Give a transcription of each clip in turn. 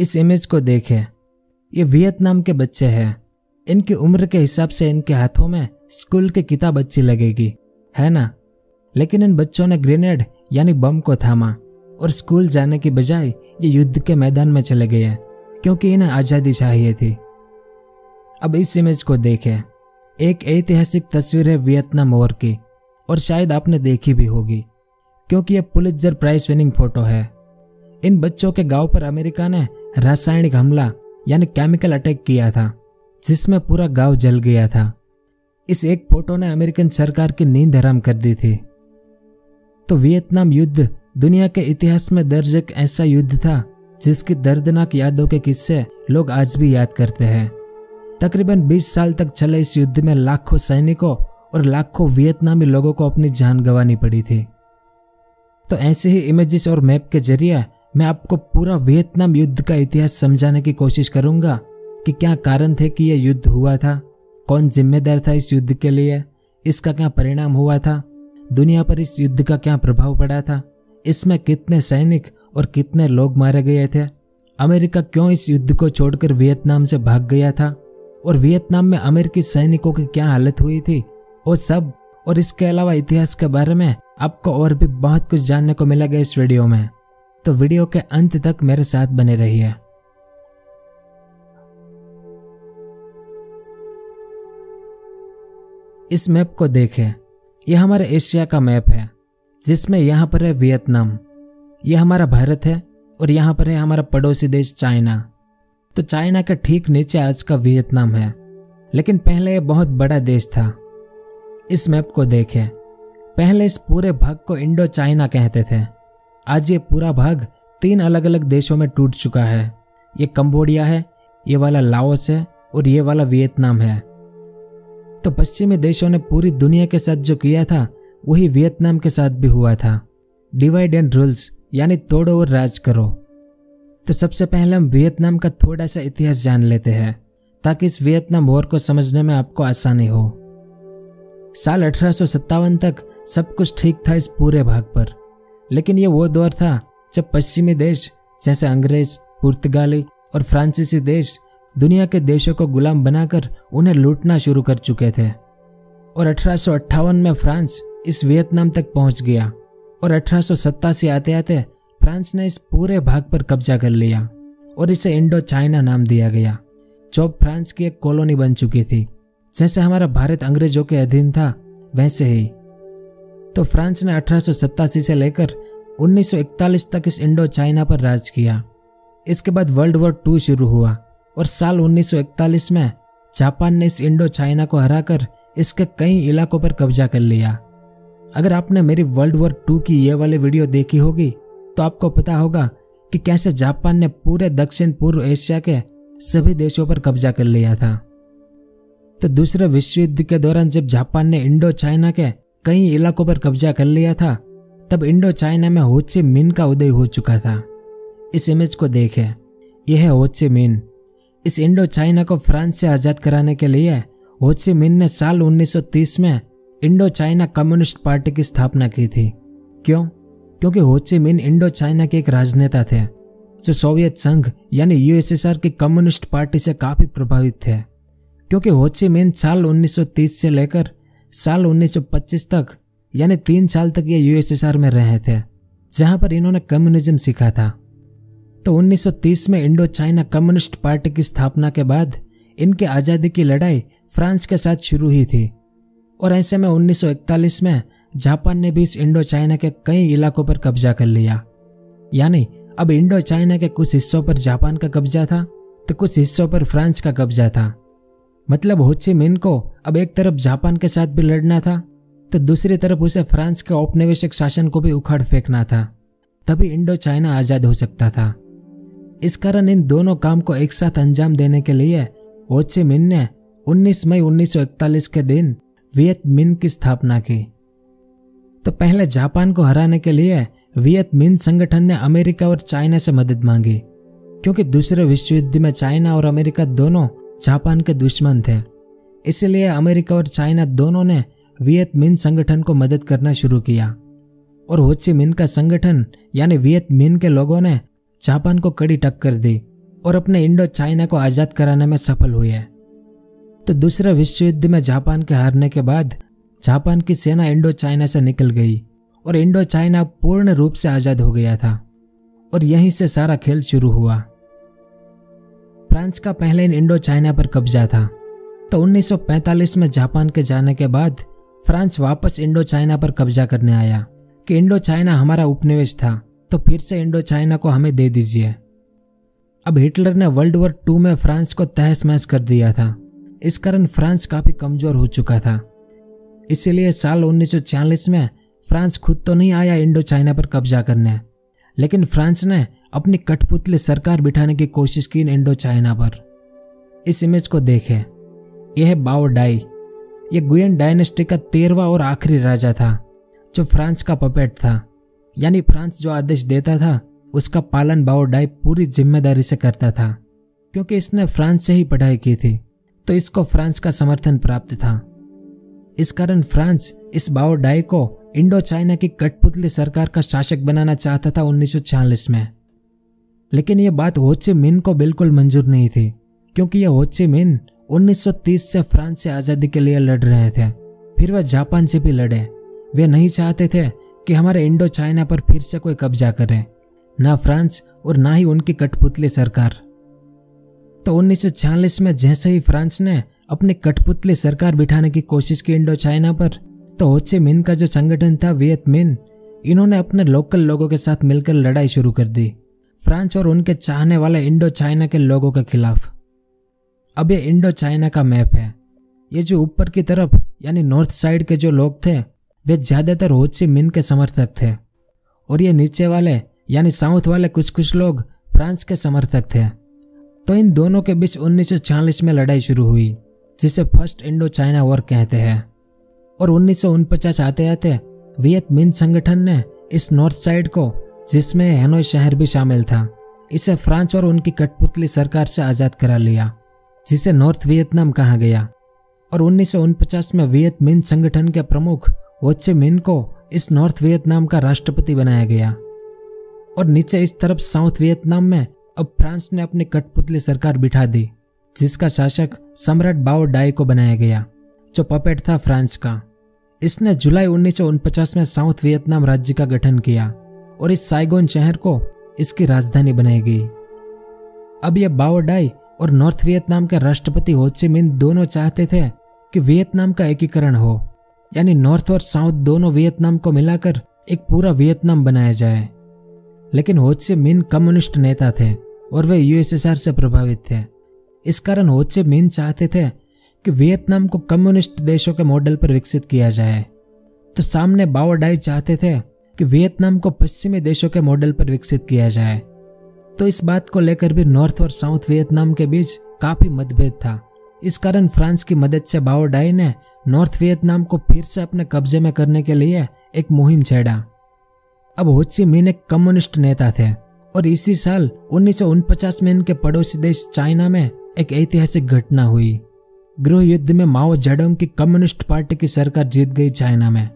इस इमेज को देखें, ये वियतनाम के बच्चे हैं। इनकी उम्र के हिसाब से इनके हाथों में स्कूल की किताब अच्छी लगेगी, है ना? लेकिन इन बच्चों ने ग्रेनेड यानी बम को थामा और स्कूल जाने की बजाय ये युद्ध के मैदान में चले गए हैं, क्योंकि इन्हें आज़ादी चाहिए थी। अब इस इमेज को देखें, एक ऐतिहासिक तस्वीर है वियतनाम वॉर की, और शायद आपने देखी भी होगी क्योंकि यह पुलित्जर प्राइज विनिंग फोटो है। इन बच्चों के गांव पर अमेरिका ने रासायनिक हमला यानी केमिकल अटैक किया था, जिसमें पूरा गांव जल गया था। इस एक फोटो ने अमेरिकन सरकार की नींद हराम कर दी थी। तो वियतनाम युद्ध दुनिया के इतिहास में दर्ज एक ऐसा युद्ध था जिसकी दर्दनाक यादों के किस्से लोग आज भी याद करते हैं। तकरीबन 20 साल तक चले इस युद्ध में लाखों सैनिकों और लाखों वियतनामी लोगों को अपनी जान गंवानी पड़ी थी। तो ऐसे ही इमेजेस और मैप के जरिए मैं आपको पूरा वियतनाम युद्ध का इतिहास समझाने की कोशिश करूंगा कि क्या कारण थे कि यह युद्ध हुआ था, कौन जिम्मेदार था इस युद्ध के लिए, इसका क्या परिणाम हुआ था, दुनिया पर इस युद्ध का क्या प्रभाव पड़ा था, इसमें कितने सैनिक और कितने लोग मारे गए थे, अमेरिका क्यों इस युद्ध को छोड़कर वियतनाम से भाग गया था और वियतनाम में अमेरिकी सैनिकों की क्या हालत हुई थी, वो सब और इसके अलावा इतिहास के बारे में आपको और भी बहुत कुछ जानने को मिलेगा इस वीडियो में। तो वीडियो के अंत तक मेरे साथ बने रहिए। इस मैप को देखें, यह हमारे एशिया का मैप है, जिसमें यहाँ पर है वियतनाम, यह हमारा भारत है और यहाँ पर है हमारा पड़ोसी देश चाइना। तो चाइना के ठीक नीचे आज का वियतनाम है, लेकिन पहले यह बहुत बड़ा देश था। इस मैप को देखें, पहले इस पूरे भाग को इंडो चाइना कहते थे। आज ये पूरा भाग 3 अलग अलग देशों में टूट चुका है। ये कंबोडिया है, ये वाला लाओस है और ये वाला वियतनाम है। तो पश्चिमी देशों ने पूरी दुनिया के साथ जो किया था वही वियतनाम के साथ भी हुआ था, डिवाइड एंड रूल्स यानी तोड़ो और राज करो। तो सबसे पहले हम वियतनाम का थोड़ा सा इतिहास जान लेते हैं ताकि इस वियतनाम वॉर को समझने में आपको आसानी हो। साल 1857 तक सब कुछ ठीक था इस पूरे भाग पर, लेकिन ये वो दौर था जब पश्चिमी देश जैसे अंग्रेज, पुर्तगाली और फ्रांसीसी देश दुनिया के देशों को गुलाम बनाकर उन्हें लूटना शुरू कर चुके थे। और 1858 में फ्रांस इस वियतनाम तक पहुंच गया और 1887 आते आते फ्रांस ने इस पूरे भाग पर कब्जा कर लिया और इसे इंडो चाइना नाम दिया गया, जो फ्रांस की एक कॉलोनी बन चुकी थी। जैसे हमारा भारत अंग्रेजों के अधीन था वैसे ही। तो फ्रांस ने 1887 से लेकर 1941 तक इस इंडो चाइना पर राज किया। इसके बाद वर्ल्ड वॉर II शुरू हुआ और साल 1941 में जापान ने इस इंडो चाइना को हराकर इसके कई इलाकों पर कब्जा कर लिया। अगर आपने मेरी वर्ल्ड वॉर II की ये वाली वीडियो देखी होगी तो आपको पता होगा कि कैसे जापान ने पूरे दक्षिण पूर्व एशिया के सभी देशों पर कब्जा कर लिया था। तो दूसरे विश्व युद्ध के दौरान जब जापान ने इंडो चाइना के कई इलाकों पर कब्जा कर लिया था, तब इंडो चाइना में हो ची मिन का उदय हो चुका था। इस इमेज को देखें, यह है हो ची मिन। इस इंडो चाइना को फ्रांस से आज़ाद कराने के लिए हो ची मिन ने साल 1930 में इंडो चाइना कम्युनिस्ट पार्टी की स्थापना की थी। क्यों? क्योंकि हो ची मिन इंडो चाइना के एक राजनेता थे जो सोवियत संघ यानी यूएसएसआर की कम्युनिस्ट पार्टी से काफ़ी प्रभावित थे। क्योंकि हो ची मिन साल 1930 से लेकर साल 1925 तक यानी 3 साल तक ये यूएसएसआर में रहे थे, जहां पर इन्होंने कम्युनिज्म सीखा था। तो 1930 में इंडो चाइना कम्युनिस्ट पार्टी की स्थापना के बाद इनके आज़ादी की लड़ाई फ्रांस के साथ शुरू हुई थी और ऐसे में 1941 में जापान ने भी इस इंडो चाइना के कई इलाकों पर कब्जा कर लिया। यानी अब इंडो चाइना के कुछ हिस्सों पर जापान का कब्जा था तो कुछ हिस्सों पर फ्रांस का कब्जा था। मतलब हो ची मिन को अब एक तरफ जापान के साथ भी लड़ना था तो दूसरी तरफ उसे फ्रांस के औपनिवेशिक शासन को भी उखाड़ फेंकना था, तभी इंडो चाइना आज़ाद हो सकता था। इस कारण इन दोनों काम को एक साथ अंजाम देने के लिए हो ची मिन ने 19 मई 1941 के दिन वियत मिन की स्थापना की। तो पहले जापान को हराने के लिए वियत मिन संगठन ने अमेरिका और चाइना से मदद मांगी, क्योंकि दूसरे विश्व युद्ध में चाइना और अमेरिका दोनों जापान के दुश्मन थे। इसलिए अमेरिका और चाइना दोनों ने वियत मिन संगठन को मदद करना शुरू किया और हो ची मिन का संगठन यानी वियत मिन के लोगों ने जापान को कड़ी टक्कर दी और अपने इंडो चाइना को आज़ाद कराने में सफल हुए। तो दूसरे विश्व युद्ध में जापान के हारने के बाद जापान की सेना इंडो चाइना से निकल गई और इंडो चाइना पूर्ण रूप से आज़ाद हो गया था और यहीं से सारा खेल शुरू हुआ। फ्रांस का पहले इन इंडो चाइना पर कब्जा था, तो 1945 में जापान के जाने के बाद फ्रांस वापस इंडो चाइना पर कब्जा करने आया कि इंडो चाइना हमारा उपनिवेश था, तो फिर से इंडो चाइना को हमें दे दीजिए। अब हिटलर ने वर्ल्ड वॉर II में फ्रांस को तहस महस कर दिया था, इस कारण फ्रांस काफ़ी कमज़ोर हो चुका था। इसीलिए साल 1946 में फ्रांस खुद तो नहीं आया इंडो चाइना पर कब्जा करने, लेकिन फ्रांस ने अपनी कठपुतली सरकार बिठाने की कोशिश की इंडो चाइना पर। इस इमेज को देखें, यह है बाओ डाई। यह गुयन डायनेस्टी का 13वां और आखिरी राजा था जो फ्रांस का पपेट था, यानी फ्रांस जो आदेश देता था उसका पालन बाओ डाई पूरी जिम्मेदारी से करता था, क्योंकि इसने फ्रांस से ही पढ़ाई की थी तो इसको फ्रांस का समर्थन प्राप्त था। इस कारण फ्रांस इस बाओ डाई को इंडो चाइना की कठपुतली सरकार का शासक बनाना चाहता था 1946 में, लेकिन यह बात हो ची मिन्ह को बिल्कुल मंजूर नहीं थी, क्योंकि यह हो ची मिन्ह 1930 से फ्रांस से आज़ादी के लिए लड़ रहे थे, फिर वह जापान से भी लड़े। वे नहीं चाहते थे कि हमारे इंडो चाइना पर फिर से कोई कब्जा करे, ना फ्रांस और ना ही उनकी कठपुतली सरकार। तो 1946 में जैसे ही फ्रांस ने अपनी कठपुतली सरकार बिठाने की कोशिश की इंडो चाइना पर, तो हो ची मिन्ह का जो संगठन था वियत मिन्ह, इन्होंने अपने लोकल लोगों के साथ मिलकर लड़ाई शुरू कर दी फ्रांस और उनके चाहने वाले इंडो चाइना के लोगों के खिलाफ। अब ये इंडो चाइना का मैप है। ये जो ऊपर की तरफ यानी नॉर्थ साइड के जो लोग थे वे ज़्यादातर हो ची मिन्ह के समर्थक थे, और ये नीचे वाले यानी साउथ वाले कुछ कुछ लोग फ्रांस के समर्थक थे। तो इन दोनों के बीच 1946 में लड़ाई शुरू हुई, जिसे फर्स्ट इंडो चाइना वॉर कहते हैं। और 1949 आते आते वियत मिन्ह संगठन ने इस नॉर्थ साइड को, जिसमें हैनोई शहर भी शामिल था, इसे फ्रांस और उनकी कठपुतली सरकार से आज़ाद करा लिया, जिसे नॉर्थ वियतनाम कहा गया। और 1949 में वियत मिन्ह संगठन के प्रमुख हो ची मिन्ह को इस नॉर्थ वियतनाम का राष्ट्रपति बनाया गया। और नीचे इस तरफ साउथ वियतनाम में अब फ्रांस ने अपनी कठपुतली सरकार बिठा दी, जिसका शासक सम्राट बाओ डाई को बनाया गया, जो पपेट था फ्रांस का। इसने जुलाई 1949 में साउथ वियतनाम राज्य का गठन किया और इस साइगोन शहर को इसकी राजधानी बनाई गई। अब यह बाओ डाई और नॉर्थ वियतनाम के राष्ट्रपति हो ची मिन्ह दोनों चाहते थे कि वियतनाम का एकीकरण हो, यानी नॉर्थ और साउथ दोनों वियतनाम को मिलाकर एक पूरा वियतनाम बनाया जाए। लेकिन हो ची मिन्ह कम्युनिस्ट नेता थे और वे यूएसएसआर से प्रभावित थे। इस कारण हो ची मिन्ह चाहते थे कि वियतनाम को कम्युनिस्ट देशों के मॉडल पर विकसित किया जाए, तो सामने बाओ डाई चाहते थे कि वियतनाम को पश्चिमी देशों के मॉडल पर विकसित किया जाए। तो इस बात को लेकर भी नॉर्थ और साउथ वियतनाम के बीच काफ़ी मतभेद था। इस कारण फ्रांस की मदद से बाओ डाई ने नॉर्थ वियतनाम को फिर से अपने कब्जे में करने के लिए एक मुहिम छेड़ा। अब हो ची मिन्ह एक कम्युनिस्ट नेता थे और इसी साल 1949 में इनके पड़ोसी देश चाइना में एक ऐतिहासिक घटना हुई। गृह युद्ध में माओ जेडोंग की कम्युनिस्ट पार्टी की सरकार जीत गई चाइना में,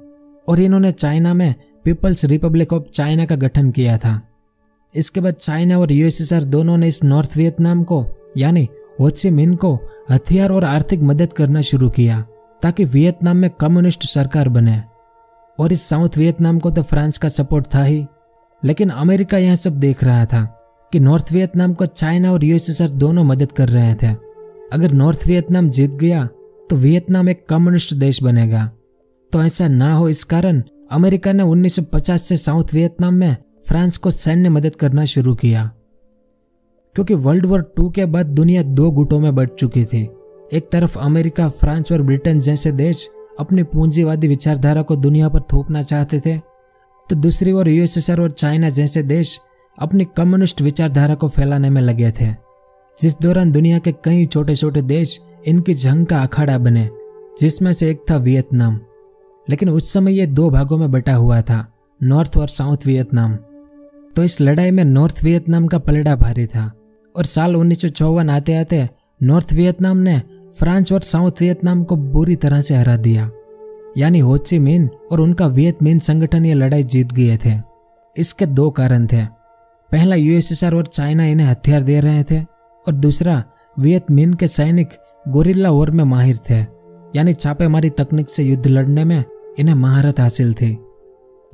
और इन्होंने चाइना में पीपल्स रिपब्लिक ऑफ चाइना का गठन किया था। इसके बाद चाइना और यूएसएसआर दोनों ने इस नॉर्थ वियतनाम को यानी हो ची मिन्ह को हथियार और आर्थिक मदद करना शुरू किया ताकि वियतनाम में कम्युनिस्ट सरकार बने। और इस साउथ वियतनाम को तो फ्रांस का सपोर्ट था ही, लेकिन अमेरिका यह सब देख रहा था कि नॉर्थ वियतनाम को चाइना और यूएसएसआर दोनों मदद कर रहे थे। अगर नॉर्थ वियतनाम जीत गया तो वियतनाम एक कम्युनिस्ट देश बनेगा, तो ऐसा ना हो इस कारण अमेरिका ने 1950 से साउथ वियतनाम में फ्रांस को सैन्य मदद करना शुरू किया, क्योंकि वर्ल्ड वॉर II के बाद दुनिया दो गुटों में बढ़ चुकी थी। एक तरफ अमेरिका, फ्रांस और ब्रिटेन जैसे देश अपने पूंजीवादी विचारधारा को दुनिया पर थोपना चाहते थे, तो दूसरी ओर यूएसएसआर और चाइना जैसे देश अपनी कम्युनिस्ट विचारधारा को फैलाने में लगे थे, जिस दौरान दुनिया के कई छोटे छोटे देश इनकी जंग का अखाड़ा बने, जिसमें से एक था वियतनाम। लेकिन उस समय ये दो भागों में बटा हुआ था, नॉर्थ और साउथ वियतनाम। तो इस लड़ाई में नॉर्थ वियतनाम का पलड़ा भारी था, और साल 1954 आते आते नॉर्थ वियतनाम ने फ्रांस और साउथ वियतनाम को बुरी तरह से हरा दिया, यानी हो ची मिन्ह और उनका वियत मिन्ह संगठन ये लड़ाई जीत गए थे। इसके दो कारण थे। पहला, यूएसएसआर और चाइना इन्हें हथियार दे रहे थे और दूसरा वियत मिन के सैनिक गोरिल्ला वॉर में माहिर थे, यानी छापेमारी तकनीक से युद्ध लड़ने में इन्हें महारत हासिल थी।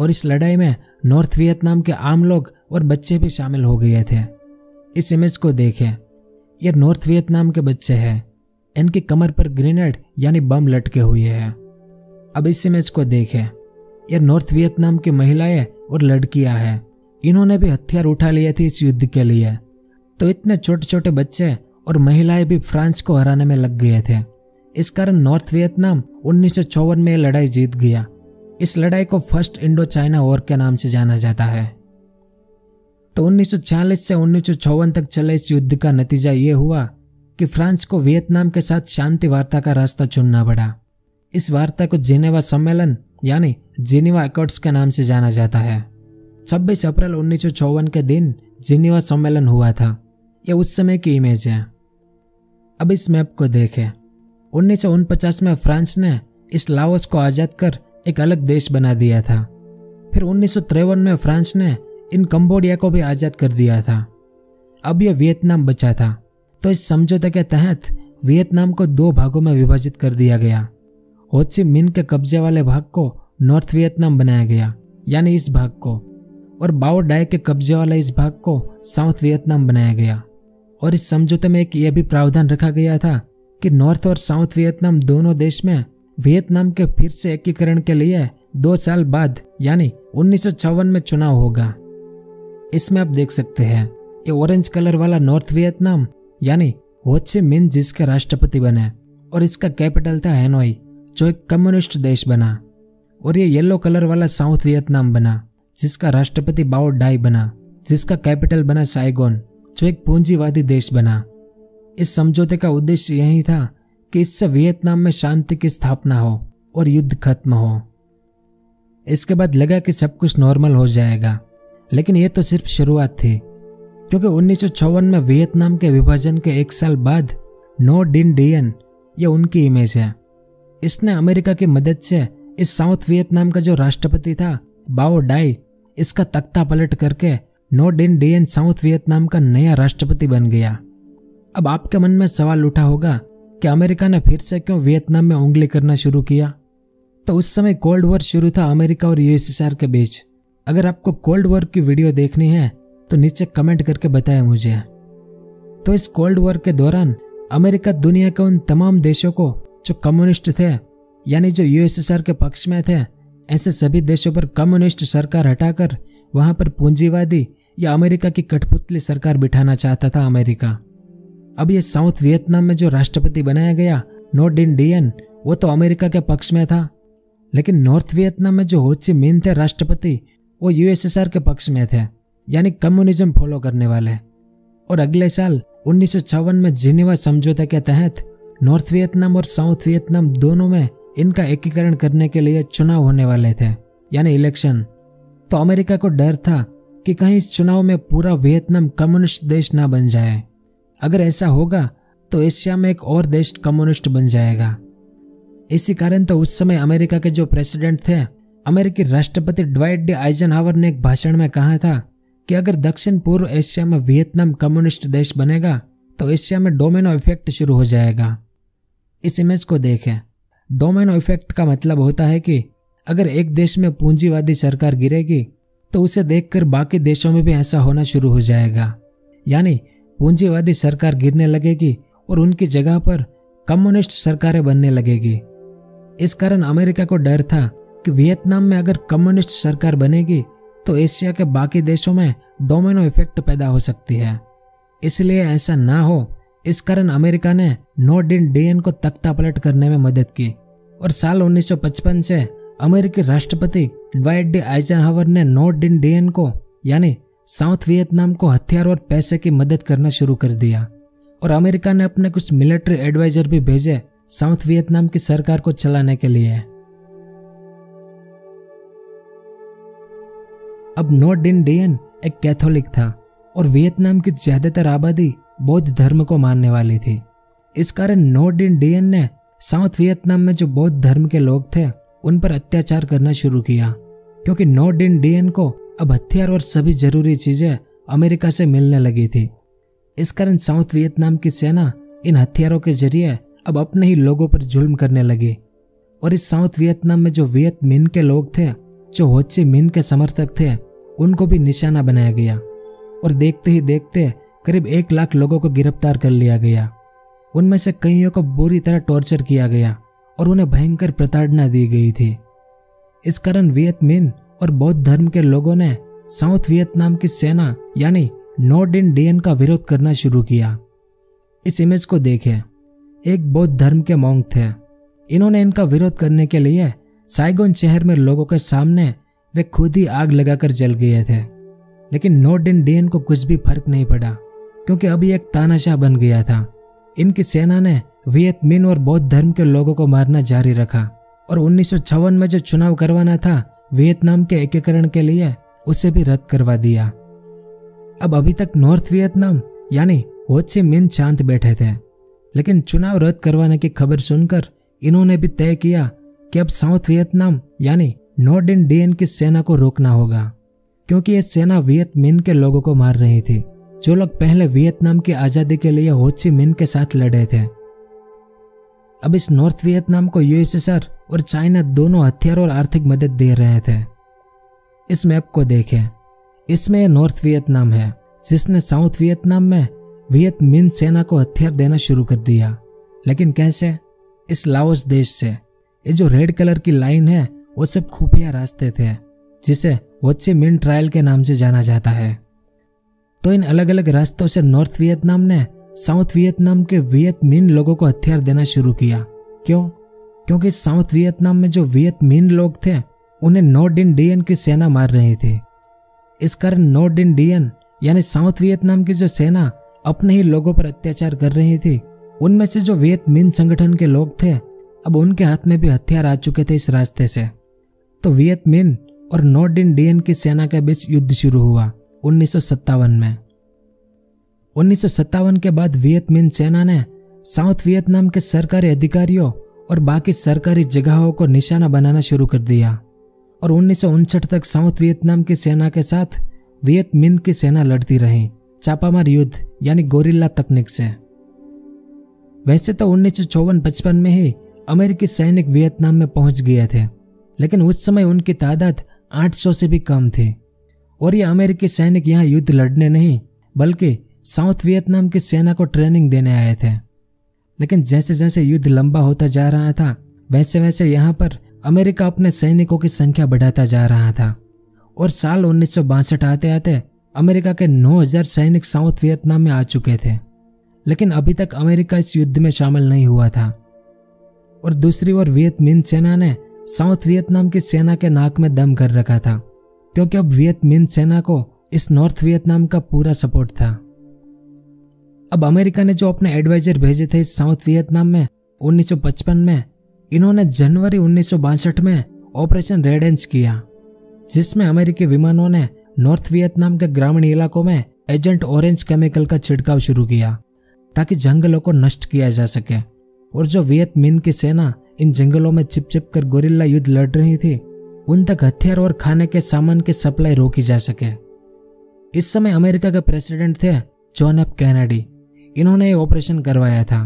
और इस लड़ाई में नॉर्थ वियतनाम के आम लोग और बच्चे भी शामिल हो गए थे। इस इमेज को देखें, ये नॉर्थ वियतनाम के बच्चे हैं, इनकी कमर पर ग्रेनेड यानी बम लटके हुए हैं। अब इस इमेज को देखें, ये नॉर्थ वियतनाम की महिलाएं और लड़कियां हैं, इन्होंने भी हथियार उठा लिए थे इस युद्ध के लिए। तो इतने छोटे छोटे बच्चे और महिलाएं भी फ्रांस को हराने में लग गए थे। इस कारण नॉर्थ वियतनाम 1954 में लड़ाई जीत गया। इस लड़ाई को फर्स्ट इंडो चाइना वॉर के नाम से जाना जाता है। तो 1946 से 1954 तक चले इस युद्ध का नतीजा ये हुआ कि फ्रांस को वियतनाम के साथ शांति वार्ता का रास्ता चुनना पड़ा। इस वार्ता को जिनेवा सम्मेलन यानी जिनेवा एकॉर्ड्स के नाम से जाना जाता है। 26 अप्रैल 1954 के दिन जिनेवा सम्मेलन हुआ था। यह उस समय की इमेज है। अब इस मैप को देखें। 1949 में फ्रांस ने इस लाओस को आज़ाद कर एक अलग देश बना दिया था। फिर 1953 में फ्रांस ने इन कंबोडिया को भी आज़ाद कर दिया था। अब यह वियतनाम बचा था। तो इस समझौते के तहत वियतनाम को दो भागों में विभाजित कर दिया गया। हो ची मिन्ह के कब्जे वाले भाग को नॉर्थ वियतनाम बनाया गया, यानी इस भाग को, और बाओ डाई के कब्जे वाला इस भाग को साउथ वियतनाम बनाया गया। और इस समझौते में एक यह भी प्रावधान रखा गया था कि नॉर्थ और साउथ वियतनाम दोनों देश में वियतनाम के फिर से एकीकरण के लिए 2 साल बाद यानी 1956 में चुनाव होगा। इसमें आप देख सकते हैं, ये ऑरेंज कलर वाला नॉर्थ वियतनाम यानी हो ची मिन्ह जिसके राष्ट्रपति बने, और इसका कैपिटल था हैनोई जो एक कम्युनिस्ट देश बना। और ये येलो कलर वाला साउथ वियतनाम बना जिसका राष्ट्रपति बाओ डाई बना, जिसका कैपिटल बना साइगोन जो एक पूंजीवादी देश बना। इस समझौते का उद्देश्य यही था कि इससे वियतनाम में शांति की स्थापना हो और युद्ध खत्म हो। इसके बाद लगा कि सब कुछ नॉर्मल हो जाएगा, लेकिन यह तो सिर्फ शुरुआत थी, क्योंकि 1954 में वियतनाम के विभाजन के 1 साल बाद नो डिन डियन, यह उनकी इमेज है। इसने अमेरिका की मदद से इस साउथ वियतनाम का जो राष्ट्रपति था बाओ डाई, इसका तख्ता पलट करके Ngo Dinh Diem south Vietnam का नया राष्ट्रपति बन गया। अब आपके मन में सवाल उठा होगा कि अमेरिका ने फिर से क्यों वियतनाम में उंगली करना शुरू किया। तो उस समय कोल्ड वॉर शुरू था अमेरिका और यूएसएसआर के बीच। अगर आपको कोल्ड वॉर की वीडियो देखनी है तो नीचे कमेंट करके बताएं मुझे। तो इस कोल्ड वॉर के दौरान अमेरिका दुनिया के उन तमाम देशों को जो कम्युनिस्ट थे, यानी जो यूएसएसआर के पक्ष में थे, ऐसे सभी देशों पर कम्युनिस्ट सरकार हटाकर वहां पर पूंजीवादी या अमेरिका की कठपुतली सरकार बिठाना चाहता था अमेरिका। अब ये साउथ वियतनाम में जो राष्ट्रपति बनाया गया नो डिन डियन, वो तो अमेरिका के पक्ष में था, लेकिन नॉर्थ वियतनाम में जो हो ची मिन्ह थे राष्ट्रपति, वो यूएसएसआर के पक्ष में थे, यानी कम्युनिज्म फॉलो करने वाले। और अगले साल 1956 में जिनेवा समझौते के तहत नॉर्थ वियतनाम और साउथ वियतनाम दोनों में इनका एकीकरण करने के लिए चुनाव होने वाले थे, यानी इलेक्शन। तो अमेरिका को डर था कि कहीं इस चुनाव में पूरा वियतनाम कम्युनिस्ट देश ना बन जाए। अगर ऐसा होगा तो एशिया में एक और देश कम्युनिस्ट बन जाएगा। इसी कारण तो उस समय अमेरिका के जो प्रेसिडेंट थे, अमेरिकी राष्ट्रपति ड्वाइट डी आइजनहावर ने एक भाषण में कहा था कि अगर दक्षिण पूर्व एशिया में वियतनाम कम्युनिस्ट देश बनेगा तो एशिया में डोमिनो इफेक्ट शुरू हो जाएगा। इस इमेज को देखें। डोमिनो इफेक्ट का मतलब होता है कि अगर एक देश में पूंजीवादी सरकार गिरेगी तो उसे देखकर बाकी देशों में भी ऐसा होना शुरू हो जाएगा, यानी पूंजीवादी सरकार गिरने लगेगी और उनकी जगह पर कम्युनिस्ट सरकारें बनने लगेगी। इस कारण अमेरिका को डर था कि वियतनाम में अगर कम्युनिस्ट सरकार बनेगी तो एशिया के बाकी देशों में डोमिनो इफेक्ट पैदा हो सकती है। इसलिए ऐसा ना हो, इस कारण अमेरिका ने नो डिन डियन को तख्ता पलट करने में मदद की। और साल 1955 से अमेरिकी राष्ट्रपति ड्वाइट डी आइजनहावर ने नो डिन डियन को यानी साउथ वियतनाम को हथियार और पैसे की मदद करना शुरू कर दिया। और अमेरिका ने अपने कुछ मिलिट्री एडवाइजर भी भेजे साउथ वियतनाम की सरकार को चलाने के लिए। अब नो डिन डियन एक कैथोलिक था और वियतनाम की ज्यादातर आबादी बौद्ध धर्म को मानने वाली थी। इस कारण नो डिन डियन ने साउथ वियतनाम में जो बौद्ध धर्म के लोग थे उन पर अत्याचार करना शुरू किया, क्योंकि नो डिन डियन को अब हथियार और सभी जरूरी चीजें अमेरिका से मिलने लगी थी। इस कारण साउथ वियतनाम की सेना इन हथियारों के जरिए अब अपने ही लोगों पर जुल्म करने लगी। और इस साउथ वियतनाम में जो वियत मिन के लोग थे, जो हो ची मिन के समर्थक थे, उनको भी निशाना बनाया गया और देखते ही देखते करीब 1 लाख लोगों को गिरफ्तार कर लिया गया। उनमें से कईयों को बुरी तरह टॉर्चर किया गया और उन्हें भयंकर प्रताड़ना दी गई थी। इस कारण वियत मिन और बौद्ध धर्म के लोगों ने साउथ वियतनाम की सेना यानी नो डिन डियेम का विरोध करना शुरू किया। इस इमेज को देखें, एक बौद्ध धर्म के मॉन्क थे। इन्होंने इनका विरोध करने के लिए साइगोन शहर में लोगों के सामने वे खुद ही आग लगाकर जल गए थे, लेकिन नो डिन डियेम को कुछ भी फर्क नहीं पड़ा क्योंकि अभी एक तानाशाह बन गया था। इनकी सेना ने वियत मिन और बौद्ध धर्म के लोगों को मारना जारी रखा और 1956 में जो चुनाव करवाना था वियतनाम के एकीकरण के लिए, उसे भी रद्द करवा दिया। अब अभी तक नॉर्थ वियतनाम यानी हो ची मिन शांत बैठे थे, लेकिन चुनाव रद्द करवाने की खबर सुनकर इन्होंने भी तय किया कि अब साउथ वियतनाम यानी नो डिन डियेम की सेना को रोकना होगा, क्योंकि ये सेना वियत मिन के लोगों को मार रही थी, जो लोग पहले वियतनाम की आज़ादी के लिए हो ची मिन के साथ लड़े थे। अब इस नॉर्थ वियतनाम को यूएसएसआर और चाइना दोनों हथियार और आर्थिक मदद दे रहे थे। इस मैप को देखें, इसमें नॉर्थ वियतनाम है जिसने साउथ वियतनाम में वियत मिन सेना को हथियार देना शुरू कर दिया, लेकिन कैसे? इस लाओस देश से। ये जो रेड कलर की लाइन है वो सब खुफिया रास्ते थे, जिसे हो ची मिन ट्रायल के नाम से जाना जाता है। तो इन अलग अलग रास्तों से नॉर्थ वियतनाम ने साउथ वियतनाम के वियत मिन लोगों को हथियार देना शुरू किया। क्यों? क्योंकि साउथ वियतनाम में जो वियत मिन लोग थे उन्हें नो डिन डियेम की सेना मार रही थी। इस कारण नो डिन डियेम यानी साउथ वियतनाम की जो सेना अपने ही लोगों पर अत्याचार कर रही थी, उनमें से जो वियत मिन संगठन के लोग थे अब उनके हाथ में भी हथियार आ चुके थे इस रास्ते से। तो वियत मिन और नो डिन डियेम की सेना के बीच युद्ध शुरू हुआ 1957 में। 1957 के बाद वियत मिन सेना ने साउथ वियतनाम के सरकारी अधिकारियों और बाकी सरकारी जगहों को निशाना बनाना शुरू कर दिया और 1959 तक साउथ वियतनाम की सेना के साथ वियत मिन की सेना लड़ती रही, चापामार युद्ध यानी गोरिल्ला तकनीक से। वैसे तो 1954-55 में ही अमेरिकी सैनिक वियतनाम में पहुंच गए थे, लेकिन उस समय उनकी तादाद 800 से भी कम थी और ये अमेरिकी सैनिक यहाँ युद्ध लड़ने नहीं बल्कि साउथ वियतनाम की सेना को ट्रेनिंग देने आए थे। लेकिन जैसे जैसे युद्ध लंबा होता जा रहा था वैसे वैसे यहाँ पर अमेरिका अपने सैनिकों की संख्या बढ़ाता जा रहा था और साल 1962 आते आते अमेरिका के 9000 सैनिक साउथ वियतनाम में आ चुके थे, लेकिन अभी तक अमेरिका इस युद्ध में शामिल नहीं हुआ था। और दूसरी ओर वियत मिन सेना ने साउथ वियतनाम की सेना के नाक में दम कर रखा था, क्योंकि अब वियत मिन सेना को इस नॉर्थ वियतनाम का पूरा सपोर्ट था। अब अमेरिका ने जो अपने एडवाइजर भेजे थे साउथ वियतनाम में 1955 में, इन्होंने जनवरी 1962 में ऑपरेशन रेडेंस किया, जिसमें अमेरिकी विमानों ने नॉर्थ वियतनाम के ग्रामीण इलाकों में एजेंट ऑरेंज केमिकल का छिड़काव शुरू किया ताकि जंगलों को नष्ट किया जा सके। और जो वियत मिन की सेना इन जंगलों में छिप छिप कर गोरिल्ला युद्ध लड़ रही थी, उन तक हथियार और खाने के सामान की सप्लाई रोकी जा सके। इस समय अमेरिका के प्रेसिडेंट थे जॉन एफ कैनेडी। इन्होंने ये ऑपरेशन करवाया था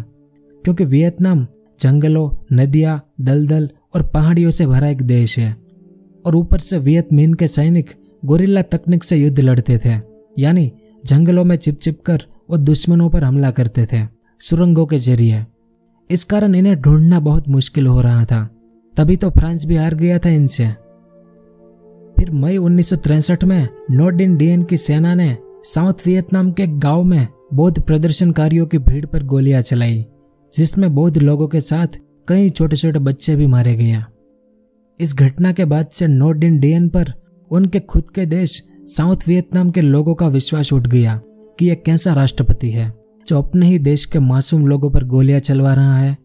क्योंकि वियतनाम जंगलों, नदियाँ, दलदल और पहाड़ियों से भरा एक देश है और ऊपर से वियत मिन के सैनिक गोरिल्ला तकनीक से युद्ध लड़ते थे, यानी जंगलों में छिप छिप कर वो दुश्मनों पर हमला करते थे सुरंगों के जरिए। इस कारण इन्हें ढूंढना बहुत मुश्किल हो रहा था, तभी तो फ्रांस भी हार गया था इनसे। फिर मई 1963 में नो डिन डियेम की सेना ने साउथ वियतनाम के गाँव में बौद्ध प्रदर्शनकारियों की भीड़ पर गोलियां चलाई, जिसमें बौद्ध लोगों के साथ कई छोटे छोटे बच्चे भी मारे गए। इस घटना के बाद से नो डिन डियेम पर उनके खुद के देश साउथ वियतनाम के लोगों का विश्वास उठ गया कि यह कैसा राष्ट्रपति है जो अपने ही देश के मासूम लोगों पर गोलियां चलवा रहा है।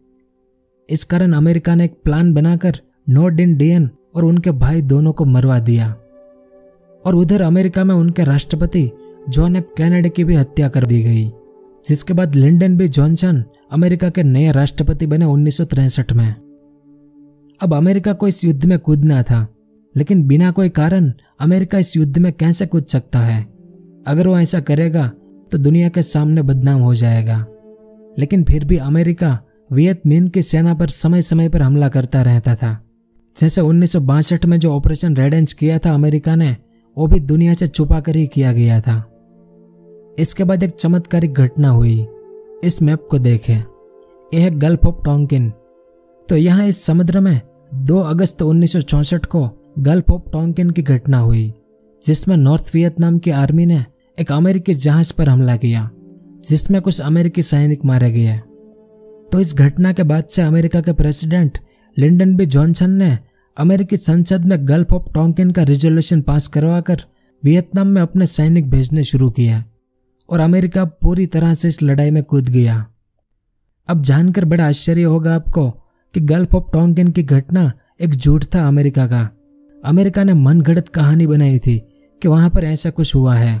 इस कारण अमेरिका ने एक प्लान बनाकर नो डिन डियेम और उनके भाई दोनों को मरवा दिया और उधर अमेरिका में उनके राष्ट्रपति जॉन एफ कैनेडी की भी हत्या कर दी गई, जिसके बाद लिंडन बी जॉनसन अमेरिका के नए राष्ट्रपति बने 1963 में। अब अमेरिका को इस युद्ध में कूदना था, लेकिन बिना कोई कारण अमेरिका इस युद्ध में कैसे कूद सकता है? अगर वो ऐसा करेगा तो दुनिया के सामने बदनाम हो जाएगा। लेकिन फिर भी अमेरिका वियत मिन की सेना पर समय समय पर हमला करता रहता था। जैसे 1962 में जो ऑपरेशन रेड एंज किया था अमेरिका ने, वो भी दुनिया से छुपा कर ही किया गया था। इसके बाद एक चमत्कारिक घटना हुई। इस मैप को देखें, यह है गल्फ ऑफ टोंकिन। तो यहाँ इस समुद्र में 2 अगस्त 1964 को गल्फ ऑफ टोंकिन की घटना हुई, जिसमें नॉर्थ वियतनाम की आर्मी ने एक अमेरिकी जहाज पर हमला किया, जिसमें कुछ अमेरिकी सैनिक मारे गए। तो इस घटना के बाद से अमेरिका के प्रेसिडेंट लिंडन बी जॉनसन ने अमेरिकी संसद में गल्फ ऑफ टोंकिन का रिजोल्यूशन पास करवाकर वियतनाम में अपने सैनिक भेजने शुरू किया और अमेरिका पूरी तरह से इस लड़ाई में कूद गया। अब जानकर बड़ा आश्चर्य होगा आपको कि गल्फ ऑफ टोंकिन की घटना एक झूठ था अमेरिका का। अमेरिका ने मनगढ़ंत कहानी बनाई थी कि वहां पर ऐसा कुछ हुआ है,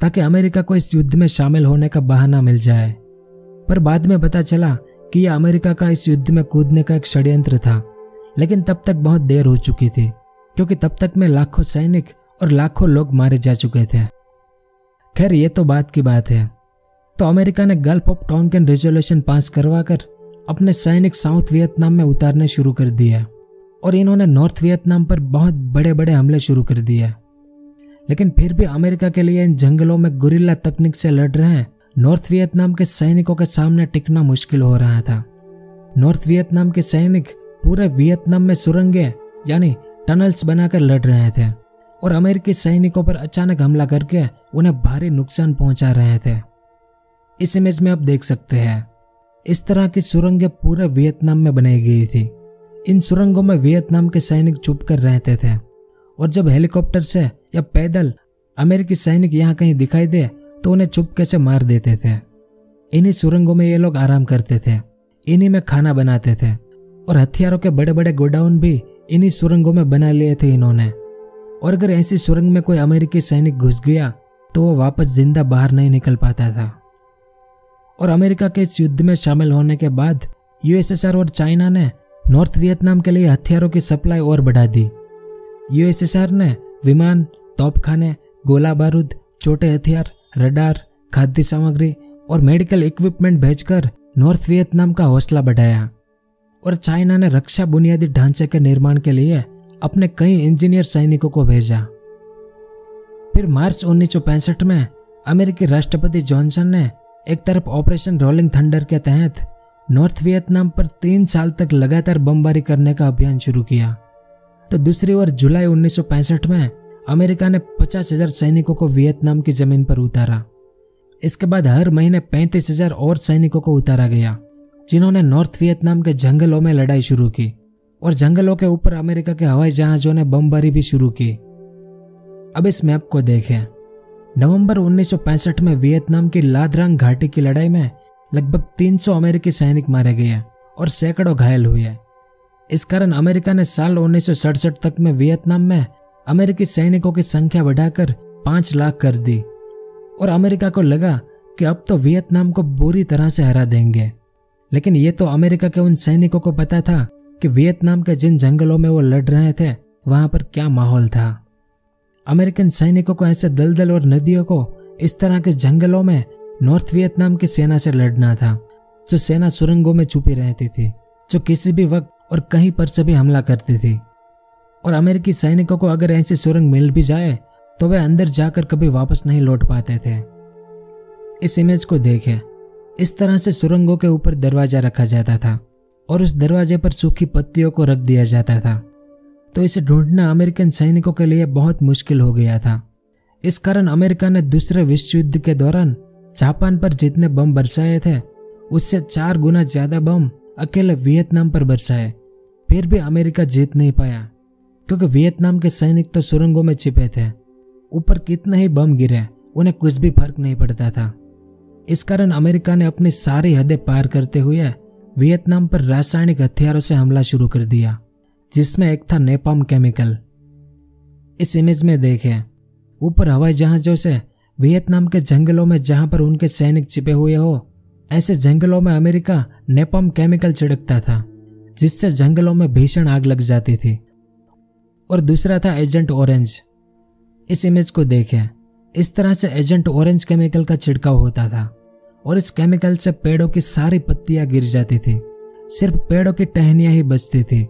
ताकि अमेरिका को इस युद्ध में शामिल होने का बहाना मिल जाए। पर बाद में पता चला कि यह अमेरिका का इस युद्ध में कूदने का एक षड्यंत्र था। लेकिन तब तक बहुत देर हो चुकी थी, क्योंकि तब तक में लाखों सैनिक और लाखों लोग मारे जा चुके थे। खैर, ये तो बात की बात है। तो अमेरिका ने gulf of Tonkin resolution pass करवाकर अपने सैनिक साउथ वियतनाम में उतारने शुरू कर दिया और इन्होंने नॉर्थ वियतनाम पर बहुत बड़े बड़े हमले शुरू कर दिए। लेकिन फिर भी अमेरिका के लिए इन जंगलों में गुरिल्ला तकनीक से लड़ रहे नॉर्थ वियतनाम के सैनिकों के सामने टिकना मुश्किल हो रहा था। नॉर्थ वियतनाम के सैनिक पूरे वियतनाम में सुरंगें यानी टनल्स बनाकर लड़ रहे थे और अमेरिकी सैनिकों पर अचानक हमला करके उन्हें भारी नुकसान पहुंचा रहे थे। इस इमेज में आप देख सकते हैं, इस तरह की सुरंगें पूरे वियतनाम में बनाई गई थी। इन सुरंगों में वियतनाम के सैनिक छुप कर रहते थे और जब हेलीकॉप्टर से या पैदल अमेरिकी सैनिक यहाँ कहीं दिखाई दे तो उन्हें चुपके से मार देते थे। इन्हीं सुरंगों में ये लोग आराम करते थे, इन्हीं में खाना बनाते थे और हथियारों के बड़े बड़े गोडाउन भी इन्हीं सुरंगों में बना लिए थे इन्होंने। और अगर ऐसी सुरंग में कोई अमेरिकी सैनिक घुस गया तो वो वापस जिंदा बाहर नहीं निकल पाता था। और अमेरिका के इस युद्ध में शामिल होने के बाद यूएसएसआर और चाइना ने नॉर्थ वियतनाम के लिए हथियारों की सप्लाई और बढ़ा दी। यूएसएसआर ने विमान, तोपखाने, गोला बारूद, छोटे हथियार, रडार, खाद्य सामग्री और मेडिकल इक्विपमेंट भेजकर नॉर्थ वियतनाम का हौसला बढ़ाया। और चाइना ने रक्षा बुनियादी ढांचे के निर्माण के लिए अपने कई इंजीनियर सैनिकों को भेजा। फिर मार्च 1965 में अमेरिकी राष्ट्रपति जॉनसन ने एक तरफ ऑपरेशन रोलिंग थंडर के तहत नॉर्थ वियतनाम पर 3 साल तक लगातार बमबारी करने का अभियान शुरू किया, तो दूसरी ओर जुलाई 1965 में अमेरिका ने 50,000 सैनिकों को वियतनाम की जमीन पर उतारा। इसके बाद हर महीने 35,000 और सैनिकों को उतारा गया, जिन्होंने नॉर्थ वियतनाम के जंगलों में लड़ाई शुरू की और जंगलों के ऊपर अमेरिका के हवाई जहाजों ने बमबारी भी शुरू की। अब इस मैप को देखें। नवंबर 1965 में वियतनाम की लाद्रांग घाटी की लड़ाई में लगभग 300 अमेरिकी सैनिक मारे गए और सैकड़ों घायल हुए। इस कारण अमेरिका ने साल 1967 तक में वियतनाम में अमेरिकी सैनिकों की संख्या बढ़ाकर 5 लाख कर दी और अमेरिका को लगा कि अब तो वियतनाम को बुरी तरह से हरा देंगे। लेकिन ये तो अमेरिका के उन सैनिकों को पता था कि वियतनाम के जिन जंगलों में वो लड़ रहे थे वहां पर क्या माहौल था। अमेरिकन सैनिकों को ऐसे दलदल और नदियों को इस तरह के जंगलों में नॉर्थ वियतनाम की सेना से लड़ना था, जो सेना सुरंगों में छुपी रहती थी, जो किसी भी वक्त और कहीं पर से भी हमला करती थी। और अमेरिकी सैनिकों को अगर ऐसी सुरंग मिल भी जाए तो वे अंदर जाकर कभी वापस नहीं लौट पाते थे। इस इमेज को देखें। इस तरह से सुरंगों के ऊपर दरवाजा रखा जाता था और उस दरवाजे पर सूखी पत्तियों को रख दिया जाता था। तो इसे ढूंढना अमेरिकन सैनिकों के लिए बहुत मुश्किल हो गया था। इस कारण अमेरिका ने दूसरे विश्व युद्ध के दौरान जापान पर जितने बम बरसाए थे उससे 4 गुना ज्यादा बम अकेले वियतनाम पर बरसाए, फिर भी अमेरिका जीत नहीं पाया, क्योंकि वियतनाम के सैनिक तो सुरंगों में छिपे थे। ऊपर कितने ही बम गिरे उन्हें कुछ भी फर्क नहीं पड़ता था। इस कारण अमेरिका ने अपनी सारी हदें पार करते हुए वियतनाम पर रासायनिक हथियारों से हमला शुरू कर दिया, जिसमें एक था नेपाम केमिकल। इस इमेज में देखें। ऊपर हवाई जहाजों से वियतनाम के जंगलों में जहां पर उनके सैनिक छिपे हुए हो, ऐसे जंगलों में अमेरिका नेपाम केमिकल छिड़कता था, जिससे जंगलों में भीषण आग लग जाती थी। और दूसरा था एजेंट ऑरेंज। इस इमेज को देखें। इस तरह से एजेंट ऑरेंज केमिकल का छिड़काव होता था और इस केमिकल से पेड़ों की सारी पत्तियां गिर जाती थी, सिर्फ पेड़ों की टहनियां ही बचती थी